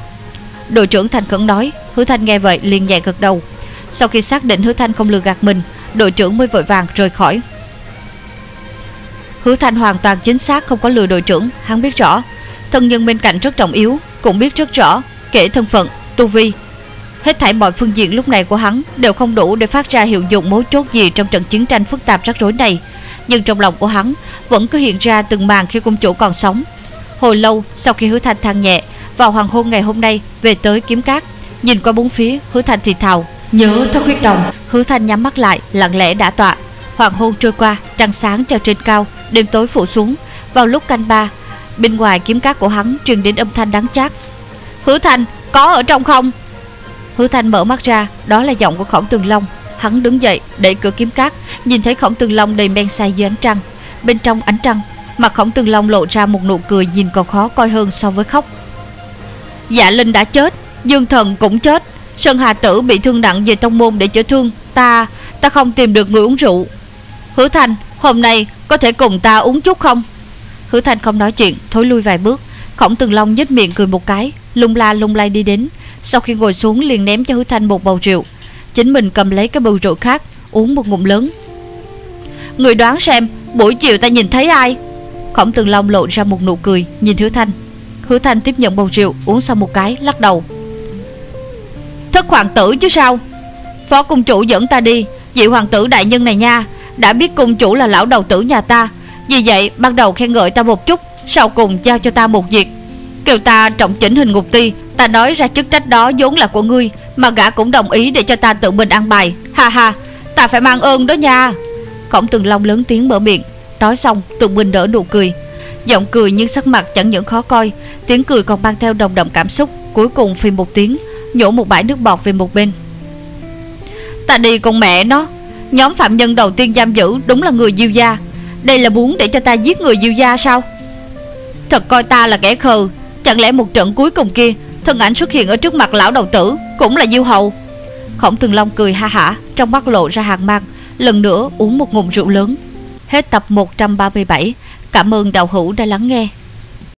Đội trưởng thành khẩn nói. Hứa Thanh nghe vậy liền nhẹ gật đầu. Sau khi xác định Hứa Thanh không lừa gạt mình, đội trưởng mới vội vàng rời khỏi. Hứa Thanh hoàn toàn chính xác không có lừa đội trưởng. Hắn biết rõ thân nhân bên cạnh rất trọng yếu, cũng biết rất rõ kể thân phận, tu vi, hết thảy mọi phương diện lúc này của hắn đều không đủ để phát ra hiệu dụng mấu chốt gì trong trận chiến tranh phức tạp rắc rối này. Nhưng trong lòng của hắn vẫn cứ hiện ra từng màn khi cung chủ còn sống. Hồi lâu sau khi Hứa Thanh than nhẹ, vào hoàng hôn ngày hôm nay về tới kiếm cát, nhìn qua bốn phía, Hứa Thanh thì thào nhớ tới huyết đồng. Hứa Thanh nhắm mắt lại, lặng lẽ đã tọa. Hoàng hôn trôi qua, trăng sáng treo trên cao, đêm tối phủ xuống. Vào lúc canh ba, bên ngoài kiếm cát của hắn truyền đến âm thanh đáng chát. Hứa Thanh, có ở trong không? Hứa Thanh mở mắt ra, đó là giọng của Khổng Tường Long. Hắn đứng dậy, đẩy cửa kiếm cát, nhìn thấy Khổng Tường Long đầy men say dưới ánh trăng. Bên trong ánh trăng, mặt Khổng Tường Long lộ ra một nụ cười nhìn còn khó coi hơn so với khóc. Dạ Linh đã chết, Dương Thần cũng chết, Sơn Hà Tử bị thương nặng về tông môn để chữa thương. Ta không tìm được người uống rượu. Hứa Thanh, hôm nay có thể cùng ta uống chút không? Hứa Thanh không nói chuyện, thối lui vài bước. Khổng Tường Long nhếch miệng cười một cái, lung lay đi đến. Sau khi ngồi xuống liền ném cho Hứa Thanh một bầu rượu, chính mình cầm lấy cái bầu rượu khác uống một ngụm lớn. Người đoán xem buổi chiều ta nhìn thấy ai? Khổng Tường Long lộ ra một nụ cười nhìn Hứa Thanh. Hứa Thanh tiếp nhận bầu rượu uống xong một cái lắc đầu. Thất hoàng tử chứ sao? Phó cung chủ dẫn ta đi. Vị hoàng tử đại nhân này nha, đã biết cung chủ là lão đầu tử nhà ta, vì vậy ban đầu khen ngợi ta một chút, sau cùng giao cho ta một việc, kêu ta trọng chỉnh hình ngục ti. Ta nói ra chức trách đó vốn là của ngươi, mà gã cũng đồng ý để cho ta tự mình ăn bài. Ha ha, ta phải mang ơn đó nha. Khổng Tường Long lớn tiếng mở miệng. Nói xong tự mình nở nụ cười. Giọng cười nhưng sắc mặt chẳng những khó coi, tiếng cười còn mang theo đồng đậm cảm xúc. Cuối cùng phì một tiếng, nhổ một bãi nước bọt về một bên. Ta đi con mẹ nó. Nhóm phạm nhân đầu tiên giam giữ đúng là người Diêu gia. Đây là muốn để cho ta giết người Diêu gia sao? Thật coi ta là kẻ khờ. Chẳng lẽ một trận cuối cùng kia, thân ảnh xuất hiện ở trước mặt lão đầu tử cũng là Diêu Hầu? Khổng Tường Long cười ha hả, trong mắt lộ ra hàn mang. Lần nữa uống một ngụm rượu lớn. Hết tập 137. Cảm ơn đạo hữu đã lắng nghe.